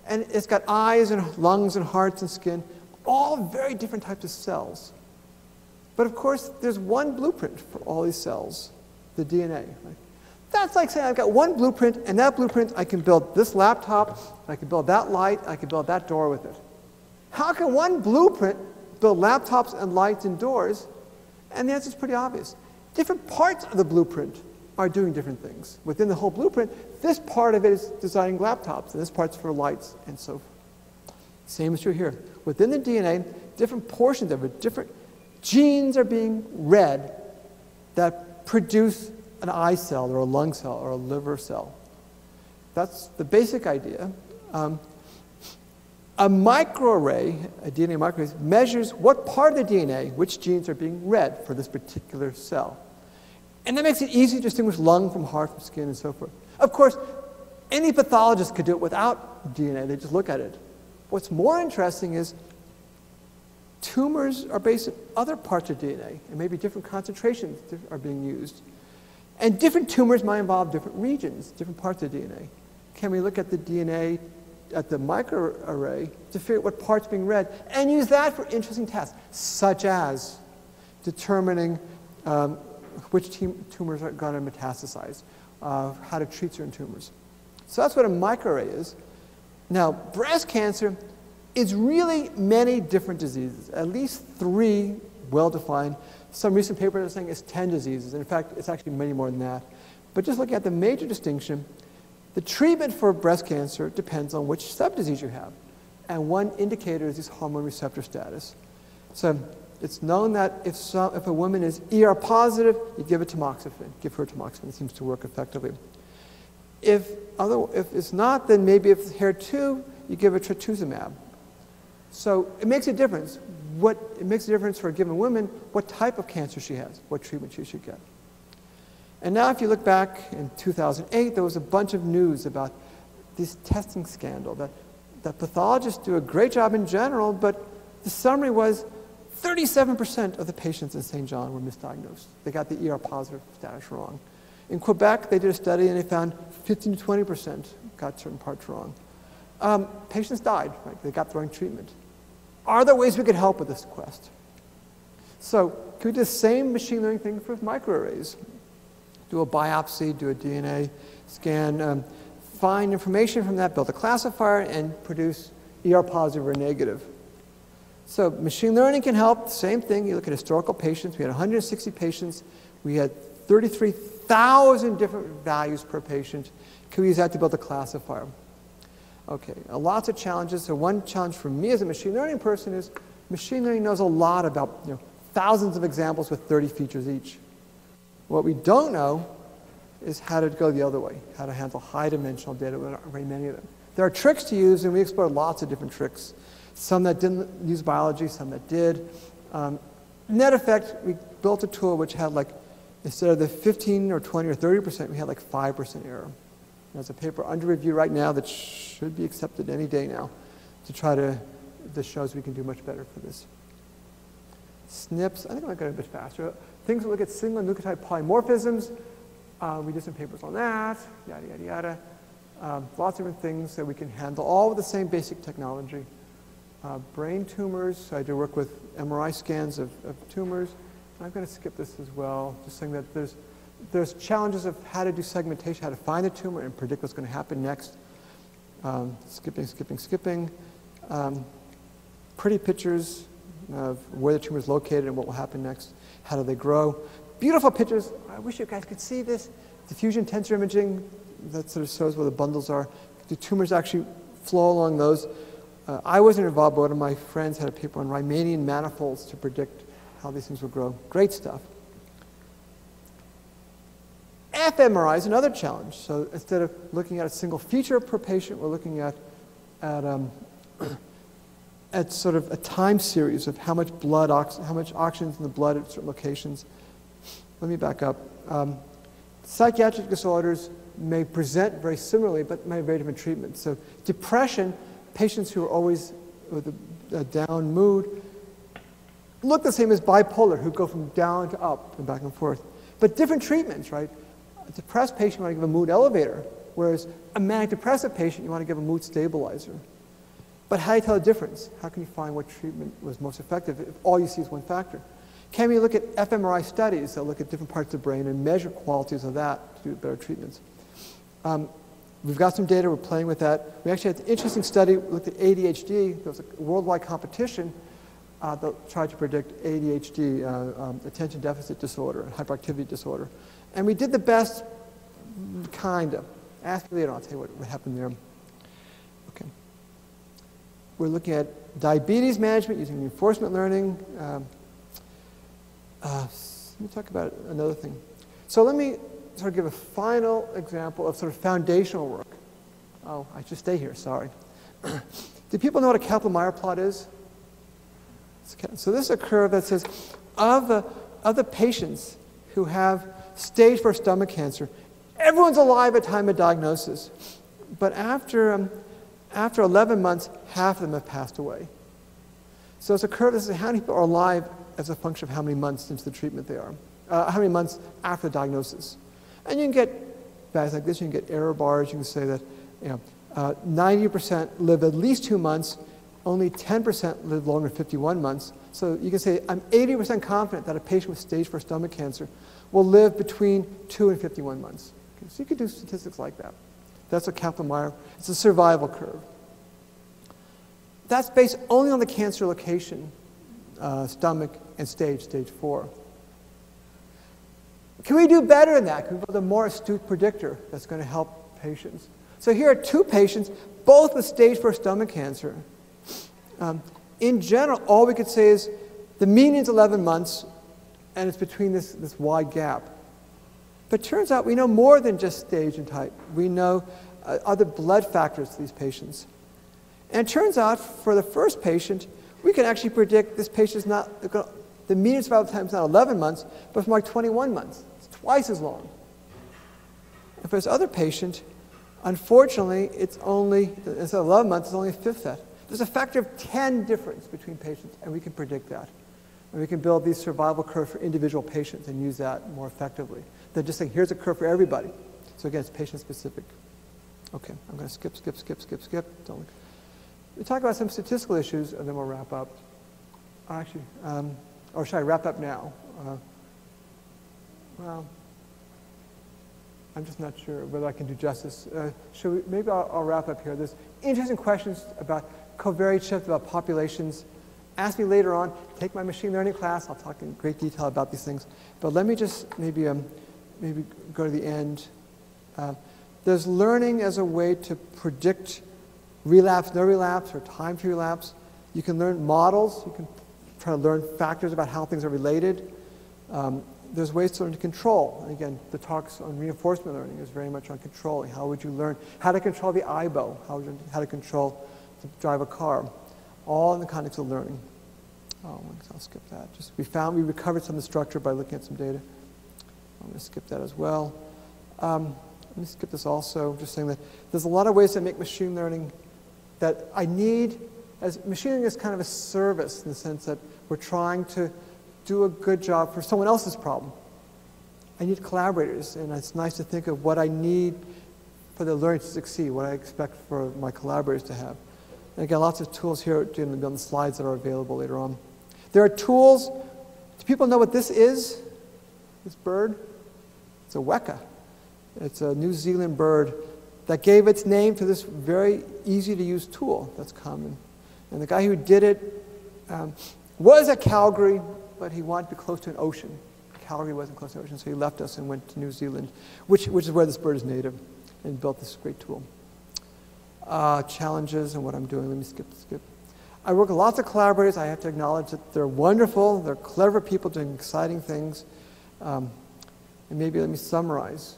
and it's got eyes and lungs and hearts and skin, all very different types of cells. But of course, there's one blueprint for all these cells, the DNA. Right? That's like saying I've got one blueprint, and that blueprint I can build this laptop, I can build that light, I can build that door with it. How can one blueprint build laptops and lights and doors? And the answer is pretty obvious. Different parts of the blueprint are doing different things. Within the whole blueprint, this part of it is designing laptops, and this part's for lights, and so forth. Same is true here. Within the DNA, different portions of it, different genes are being read that produce an eye cell or a lung cell or a liver cell. That's the basic idea. A microarray, a DNA microarray, measures what part of the DNA, which genes are being read for this particular cell. And that makes it easy to distinguish lung from heart from skin and so forth. Of course, any pathologist could do it without DNA. They just look at it. What's more interesting is tumors are based on other parts of DNA, and maybe different concentrations are being used. And different tumors might involve different regions, different parts of DNA. Can we look at the DNA at the microarray to figure out what part's being read and use that for interesting tests, such as determining which tumors are going to metastasize, how to treat certain tumors. So that's what a microarray is. Now, breast cancer, is really many different diseases, at least 3 well-defined. Some recent papers are saying it's 10 diseases. In fact, it's actually many more than that. But just looking at the major distinction, the treatment for breast cancer depends on which subdisease you have. And one indicator is this hormone receptor status. So it's known that if a woman is ER positive, you give it tamoxifen. Give her tamoxifen. It seems to work effectively. If it's not, then maybe if it's HER2, you give it trastuzumab. So it makes a difference. It makes a difference for a given woman what type of cancer she has, what treatment she should get. And now if you look back in 2008, there was a bunch of news about this testing scandal that pathologists do a great job in general, but the summary was 37% of the patients in St. John were misdiagnosed. They got the ER positive status wrong. In Quebec, they did a study and they found 15 to 20% got certain parts wrong. Patients died, right? They got the wrong treatment. Are there ways we could help with this quest? So can we do the same machine learning thing for microarrays? Do a biopsy, do a DNA scan, find information from that, build a classifier, and produce ER positive or negative. So machine learning can help. Same thing. You look at historical patients. We had 160 patients. We had 33,000 different values per patient. Can we use that to build a classifier? Okay, lots of challenges. So one challenge for me as a machine learning person is machine learning knows a lot about thousands of examples with 30 features each. What we don't know is how to go the other way, how to handle high-dimensional data with very many of them. There are tricks to use, and we explored lots of different tricks, some that didn't use biology, some that did. Net effect, we built a tool which had instead of the 15 or 20 or 30%, we had 5% error. There's a paper under review right now that should be accepted any day now to try to, this shows we can do much better for this. SNPs, I think I'm going a bit faster. Things that look at single nucleotide polymorphisms. We did some papers on that, yada, yada, yada. Lots of different things that we can handle, all with the same basic technology. Brain tumors, so I do work with MRI scans of tumors. And I'm going to skip this as well, just saying that there's challenges of how to do segmentation, how to find the tumor and predict what's going to happen next. Skipping. Pretty pictures of where the tumor is located and what will happen next. How do they grow? Beautiful pictures. I wish you guys could see this. Diffusion tensor imaging, that sort of shows where the bundles are. The tumors actually flow along those. I wasn't involved, but one of my friends had a paper on Riemannian manifolds to predict how these things will grow. Great stuff. fMRI is another challenge. So instead of looking at a single feature per patient, we're looking at sort of a time series of how much blood, how much oxygen's in the blood at certain locations. Let me back up. Psychiatric disorders may present very similarly, but may have very different treatments. So depression, patients who are always with a down mood look the same as bipolar, who go from down to up and back and forth. But different treatments, right? A depressed patient, you want to give a mood elevator, whereas a manic depressive patient, you want to give a mood stabilizer. But how do you tell the difference? How can you find what treatment was most effective if all you see is one factor? Can we look at fMRI studies that look at different parts of the brain and measure qualities of that to do better treatments? We've got some data. We're playing with that. We actually had an interesting study. We looked at ADHD. There was a worldwide competition that tried to predict ADHD, attention deficit disorder, and hyperactivity disorder. And we did the best, kind of. Ask me later on. I'll tell you what happened there. We're looking at diabetes management using reinforcement learning. Let me talk about another thing. So let me sort of give a final example of sort of foundational work. Oh, I should stay here, sorry. Do people know what a Kaplan-Meier plot is? So this is a curve that says of the patients who have stage 4 stomach cancer, everyone's alive at time of diagnosis. But after 11 months, half of them have passed away. So it's a curve that says how many people are alive as a function of how many months into the treatment they are, how many months after the diagnosis. And you can get values like this. You can get error bars. You can say that 90% live at least 2 months. Only 10% live longer than 51 months. So you can say, I'm 80% confident that a patient with stage 4 stomach cancer will live between 2 and 51 months. Okay, so you could do statistics like that. That's a Kaplan-Meier. It's a survival curve. That's based only on the cancer location, stomach and stage 4. Can we do better than that? Can we build a more astute predictor that's going to help patients? So here are 2 patients, both with stage 4 stomach cancer. In general, all we could say is the median's 11 months, and it's between this wide gap. But it turns out we know more than just stage and type. We know other blood factors to these patients. And it turns out for the first patient, we can actually predict this patient's not, the median survival time is not 11 months, but from like 21 months. It's twice as long. And for this other patient, unfortunately, it's only, instead of 11 months, it's only a 1/5 that. There's a factor of 10 difference between patients, and we can predict that. And we can build these survival curves for individual patients and use that more effectively than just saying, here's a curve for everybody. So again, it's patient-specific. Okay, I'm going to skip. Don't look. We'll talk about some statistical issues, and then we'll wrap up. Actually, or should I wrap up now? Well, I'm just not sure whether I can do justice. Maybe I'll wrap up here. There's interesting questions about covariate shift, about populations. Ask me later on. Take my machine learning class. I'll talk in great detail about these things. But let me just maybe go to the end. There's learning as a way to predict relapse, no relapse, or time to relapse. You can learn models. You can try to learn factors about how things are related. There's ways to learn to control. And again, the talks on reinforcement learning is very much on controlling. How would you learn how to control the IBO? How to control to drive a car? All in the context of learning. Oh, I'll skip that. Just we recovered some of the structure by looking at some data. I'm going to skip that as well. Let me skip this also. Just saying that there's a lot of ways to make machine learning that I need, as machine learning is kind of a service in the sense that we're trying to do a good job for someone else's problem. I need collaborators, and it's nice to think of what I need for the learning to succeed, what I expect for my collaborators to have. And again, lots of tools here on the slides that are available later on. There are tools. Do people know what this is? This bird? It's a Weka. It's a New Zealand bird that gave its name to this very easy-to-use tool that's common. And the guy who did it was at Calgary, but he wanted to be close to an ocean. Calgary wasn't close to an ocean, so he left us and went to New Zealand, which is where this bird is native, and built this great tool. Challenges and what I'm doing. Let me skip. I work with lots of collaborators. I have to acknowledge that they're wonderful. They're clever people doing exciting things. And maybe let me summarize.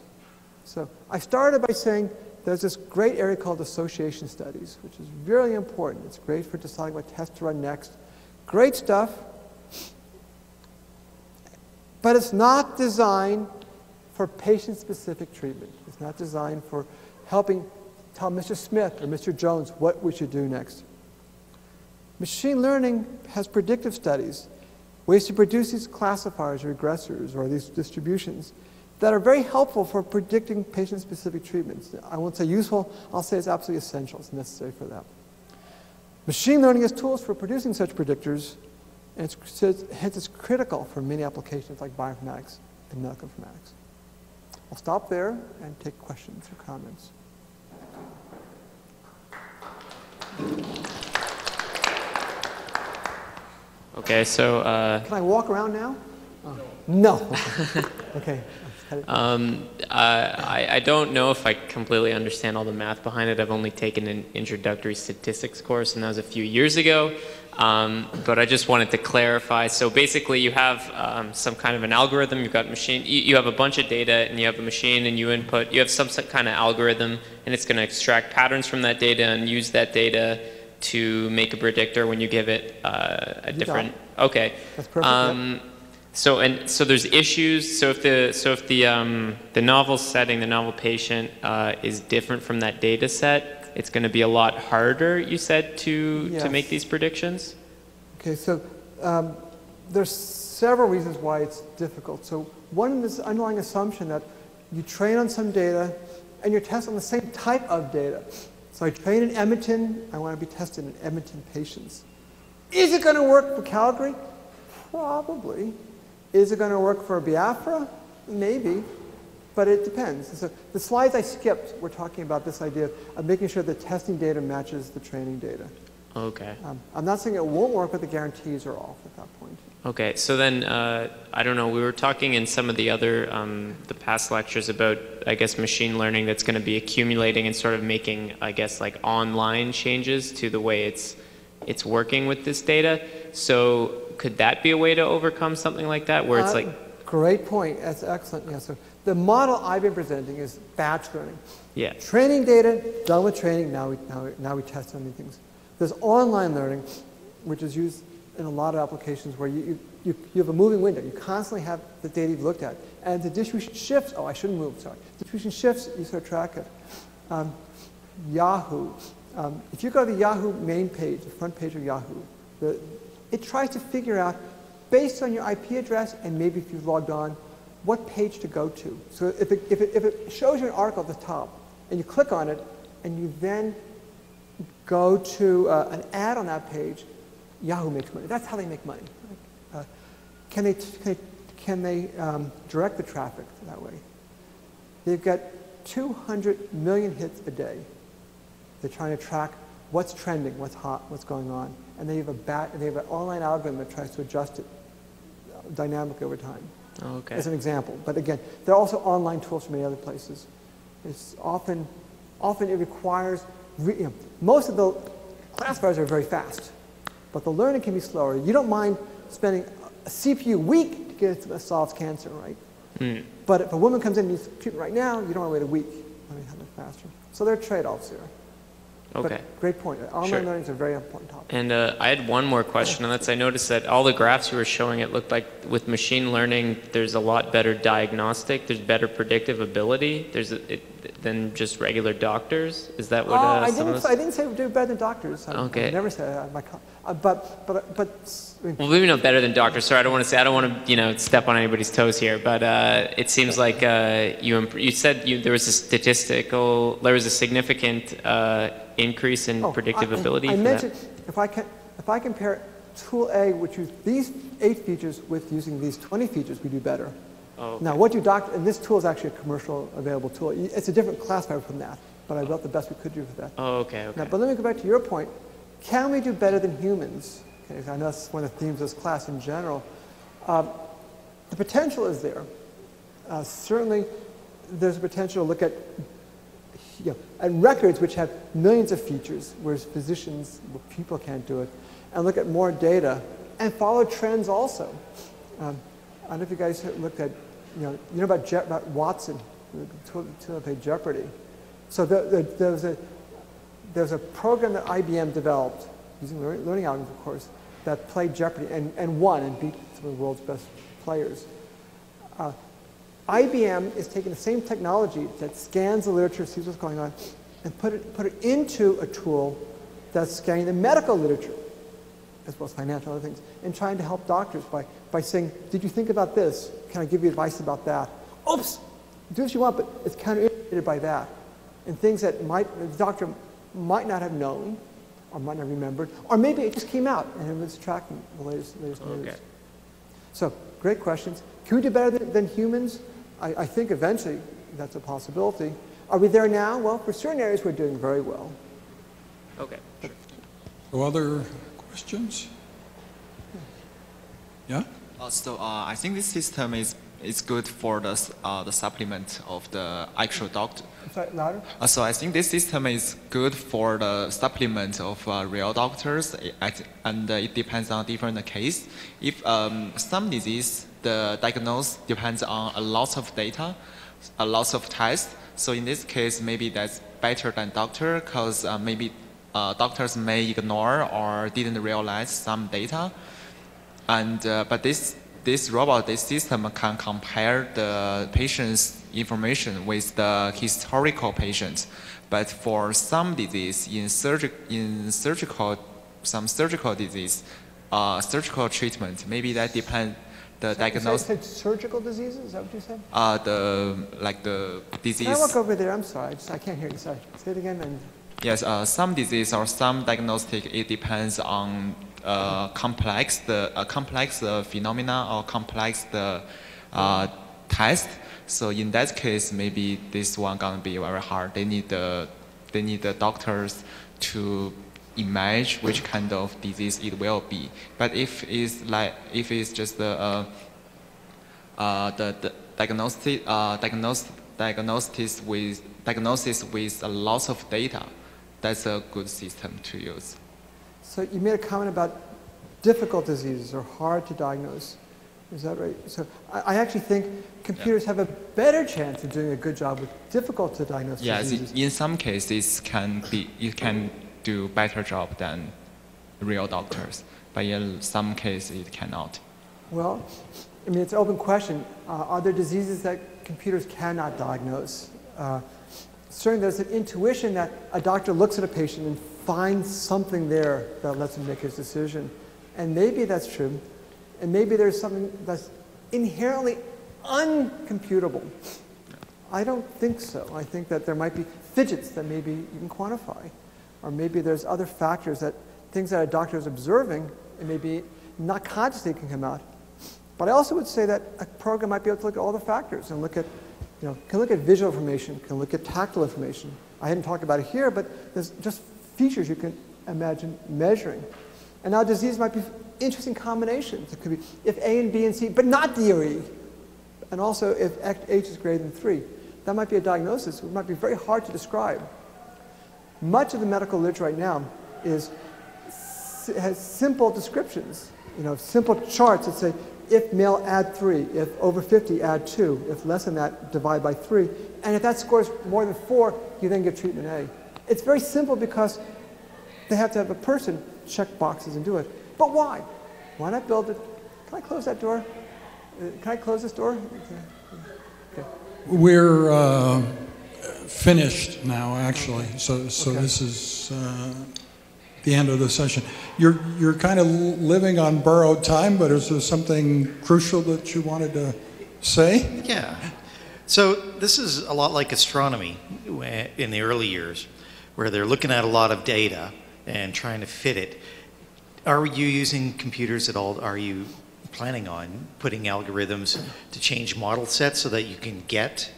So I started by saying, there's this great area called association studies, which is really important. It's great for deciding what test to run next. Great stuff. But it's not designed for patient-specific treatment. It's not designed for helping tell Mr. Smith or Mr. Jones what we should do next. Machine learning has predictive studies, ways to produce these classifiers or regressors or these distributions that are very helpful for predicting patient-specific treatments. I won't say useful. I'll say it's absolutely essential. It's necessary for that. Machine learning has tools for producing such predictors, and hence it's critical for many applications like bioinformatics and medical informatics. I'll stop there and take questions or comments. Okay, so... can I walk around now? Oh. No. Okay. I don't know if I completely understand all the math behind it. I've only taken an introductory statistics course, and that was a few years ago. But I just wanted to clarify. So basically, you have some kind of an algorithm. You've got machine. You have a bunch of data, and you have a machine, and you input. You have some kind of algorithm, and it's going to extract patterns from that data and use that data to make a predictor when you give it a different. Okay. That's perfect. Yeah. So there's issues. So if the novel setting, the novel patient is different from that data set, it's going to be a lot harder, you said, to make these predictions? Okay, so there's several reasons why it's difficult. So one is this underlying assumption that you train on some data and you're tested on the same type of data. So I train in Edmonton. I want to be tested in Edmonton patients. Is it going to work for Calgary? Probably. Is it going to work for Biafra? Maybe, but it depends. So the slides I skipped were talking about this idea of making sure the testing data matches the training data. Okay. I'm not saying it won't work, but the guarantees are off at that point. Okay, so then, I don't know, we were talking in some of the other, the past lectures about, I guess, machine learning that's going to be accumulating and sort of making, I guess, like online changes to the way it's working with this data. So could that be a way to overcome something like that, where it's like... Great point. That's excellent. Yeah, so the model I've been presenting is batch learning. Yeah. Training data, done with training, now we test on new things. There's online learning, which is used in a lot of applications where you have a moving window. You constantly have the data you've looked at. And the distribution shifts. Oh, I shouldn't move, sorry. Distribution shifts, you sort of track it. Yahoo. If you go to the Yahoo main page, the front page of Yahoo, it tries to figure out, based on your IP address and maybe if you've logged on, what page to go to. So if it shows you an article at the top, and you click on it, and you then go to an ad on that page, Yahoo makes money. That's how they make money. Can they direct the traffic that way? They've got 200 million hits a day. They're trying to track what's trending, what's hot, what's going on, and they have an online algorithm that tries to adjust it dynamically over time. Okay. As an example, but again, there are also online tools from many other places. It's often it requires. Most of the classifiers are very fast, but the learning can be slower. You don't mind spending a CPU week to get it solves cancer, right? Mm. But if a woman comes in and needs treatment right now, you don't want to wait a week. I mean, have it faster. So there are trade-offs here. Okay. But great point. Online learning is a very important topic. And I had one more question, and that's I noticed that all the graphs you were showing, it looked like with machine learning, there's a lot better diagnostic, there's better predictive ability, than just regular doctors. Is that what? I didn't say we do better than doctors. Okay. I never said that. I mean, well, maybe not better than doctors. Sorry, I don't want to step on anybody's toes here. But it seems like you said there was a significant increase in predictive ability. I mentioned that. If I compare tool A, which uses these 8 features, with using these 20 features, we do better. Oh, okay. Now, and this tool is actually a commercial available tool. It's a different classifier from that, but I built the best we could do for that. Oh, okay, okay. Now, but let me go back to your point. Can we do better than humans? Okay, I know that's one of the themes of this class in general. The potential is there. Certainly, there's a potential to look at, at records which have millions of features, whereas physicians, people can't do it, and look at more data and follow trends also. I don't know if you guys looked at, about Watson, to play Jeopardy. So there was a program that IBM developed, using learning algorithms, of course, that played Jeopardy and won and beat some of the world's best players. IBM is taking the same technology that scans the literature, sees what's going on, and put it into a tool that's scanning the medical literature, as well as financial and other things, and trying to help doctors by saying, did you think about this? Can I give you advice about that? Oops, do what you want, but it's counterindicated by that. And things that the doctor might not have known, or might not have remembered, or maybe it just came out and it was tracking the latest news. Okay. So, great questions. Can we do better than humans? I think eventually that's a possibility. Are we there now? Well, for certain areas we're doing very well. Okay, sure. No other questions? Yeah? I think this system is good for the supplement of the actual doctor. Sorry, louder? So I think this system is good for the supplement of real doctors, and it depends on different case. If some disease, the diagnosis depends on a lot of data, a lot of tests. So in this case, maybe that's better than doctor, because maybe doctors may ignore or didn't realize some data, and but this system can compare the patient's information with the historical patients. But for some disease, in some surgical disease, surgical treatment, maybe that depends the diagnosis. You said surgical diseases? Is that what you said? The disease. Can I walk over there? I'm sorry, I can't hear you. Sorry. Say it again. Yes, some disease or some diagnostic, it depends on complex phenomena or complex test. So in that case, maybe this one gonna be very hard. They need the doctors to imagine which kind of disease it will be. But if it's like if it's just the diagnosis with a lot of data, that's a good system to use. So you made a comment about difficult diseases are hard to diagnose. Is that right? So I actually think computers have a better chance of doing a good job with difficult to diagnose diseases. Yes, in some cases it can do better job than real doctors, but in some cases it cannot. Well, I mean, it's an open question. Are there diseases that computers cannot diagnose? Certainly there's an intuition that a doctor looks at a patient and finds something there that lets him make his decision. And maybe that's true. And maybe there's something that's inherently uncomputable. I don't think so. I think that there might be fidgets that maybe you can quantify. Or maybe there's other factors that things that a doctor is observing and maybe not consciously can come out. But I also would say that a program might be able to look at all the factors and look at, you know, can look at visual information, can look at tactile information. I hadn't talked about it here, but there's just features you can imagine measuring. And now disease might be interesting combinations. It could be if A and B and C, but not D or E. And also if H is greater than 3. That might be a diagnosis. It might be very hard to describe. Much of the medical literature right now has simple descriptions, you know, simple charts that say if male add 3, if over 50 add 2, if less than that divide by 3, and if that scores more than 4, you then give treatment A. It's very simple because they have to have a person check boxes and do it. But why? Why not build it? Can I close that door? Can I close this door? Okay. We're finished now, actually. So okay. This is the end of the session. You're kind of living on borrowed time, but is there something crucial that you wanted to say? Yeah. So this is a lot like astronomy in the early years, where they're looking at a lot of data and trying to fit it. Are you using computers at all? Are you planning on putting algorithms to change model sets so that you can get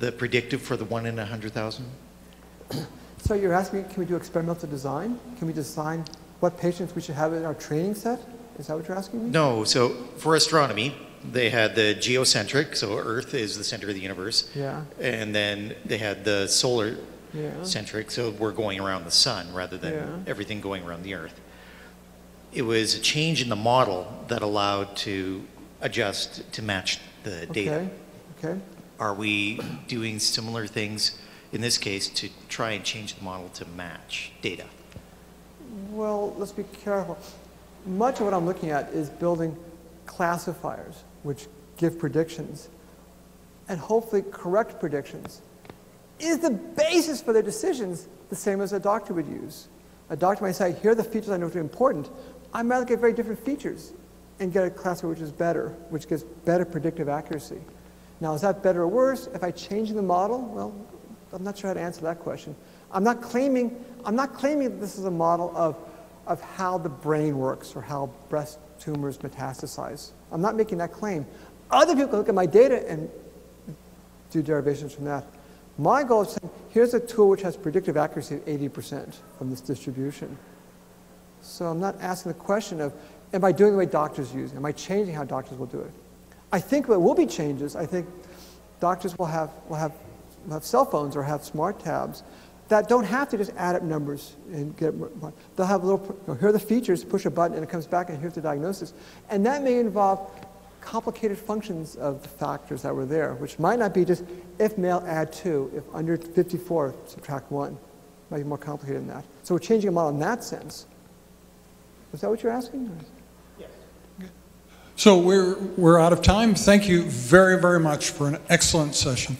the predictive for the 1 in 100,000? So you're asking, can we do experimental design? Can we design what patients we should have in our training set? Is that what you're asking me? No, so for astronomy, they had the geocentric, so Earth is the center of the universe. Yeah. And then they had the solar centric, so we're going around the sun rather than everything going around the Earth. It was a change in the model that allowed to adjust to match the data. Okay. Are we doing similar things in this case to try and change the model to match data? Well, let's be careful. Much of what I'm looking at is building classifiers which give predictions and hopefully correct predictions. Is the basis for their decisions the same as a doctor would use? A doctor might say, here are the features I know are important. I might look at very different features and get a classifier which is better, which gives better predictive accuracy. Now, is that better or worse? If I change the model, well, I'm not sure how to answer that question. I'm not claiming that this is a model of how the brain works or how breast tumors metastasize. I'm not making that claim. Other people can look at my data and do derivations from that. My goal is saying, here's a tool which has predictive accuracy of 80% from this distribution. So I'm not asking the question of, am I doing the way doctors use it? Am I changing how doctors will do it? I think there will be changes. I think doctors will have cell phones or have smart tabs that don't have to just add up numbers and get. They'll have a little. You know, here are the features. Push a button and it comes back, and here's the diagnosis. And that may involve complicated functions of the factors that were there, which might not be just if male add 2, if under 54 subtract 1. It might be more complicated than that. So we're changing a model in that sense. Is that what you're asking? So we're out of time. Thank you very, very much for an excellent session.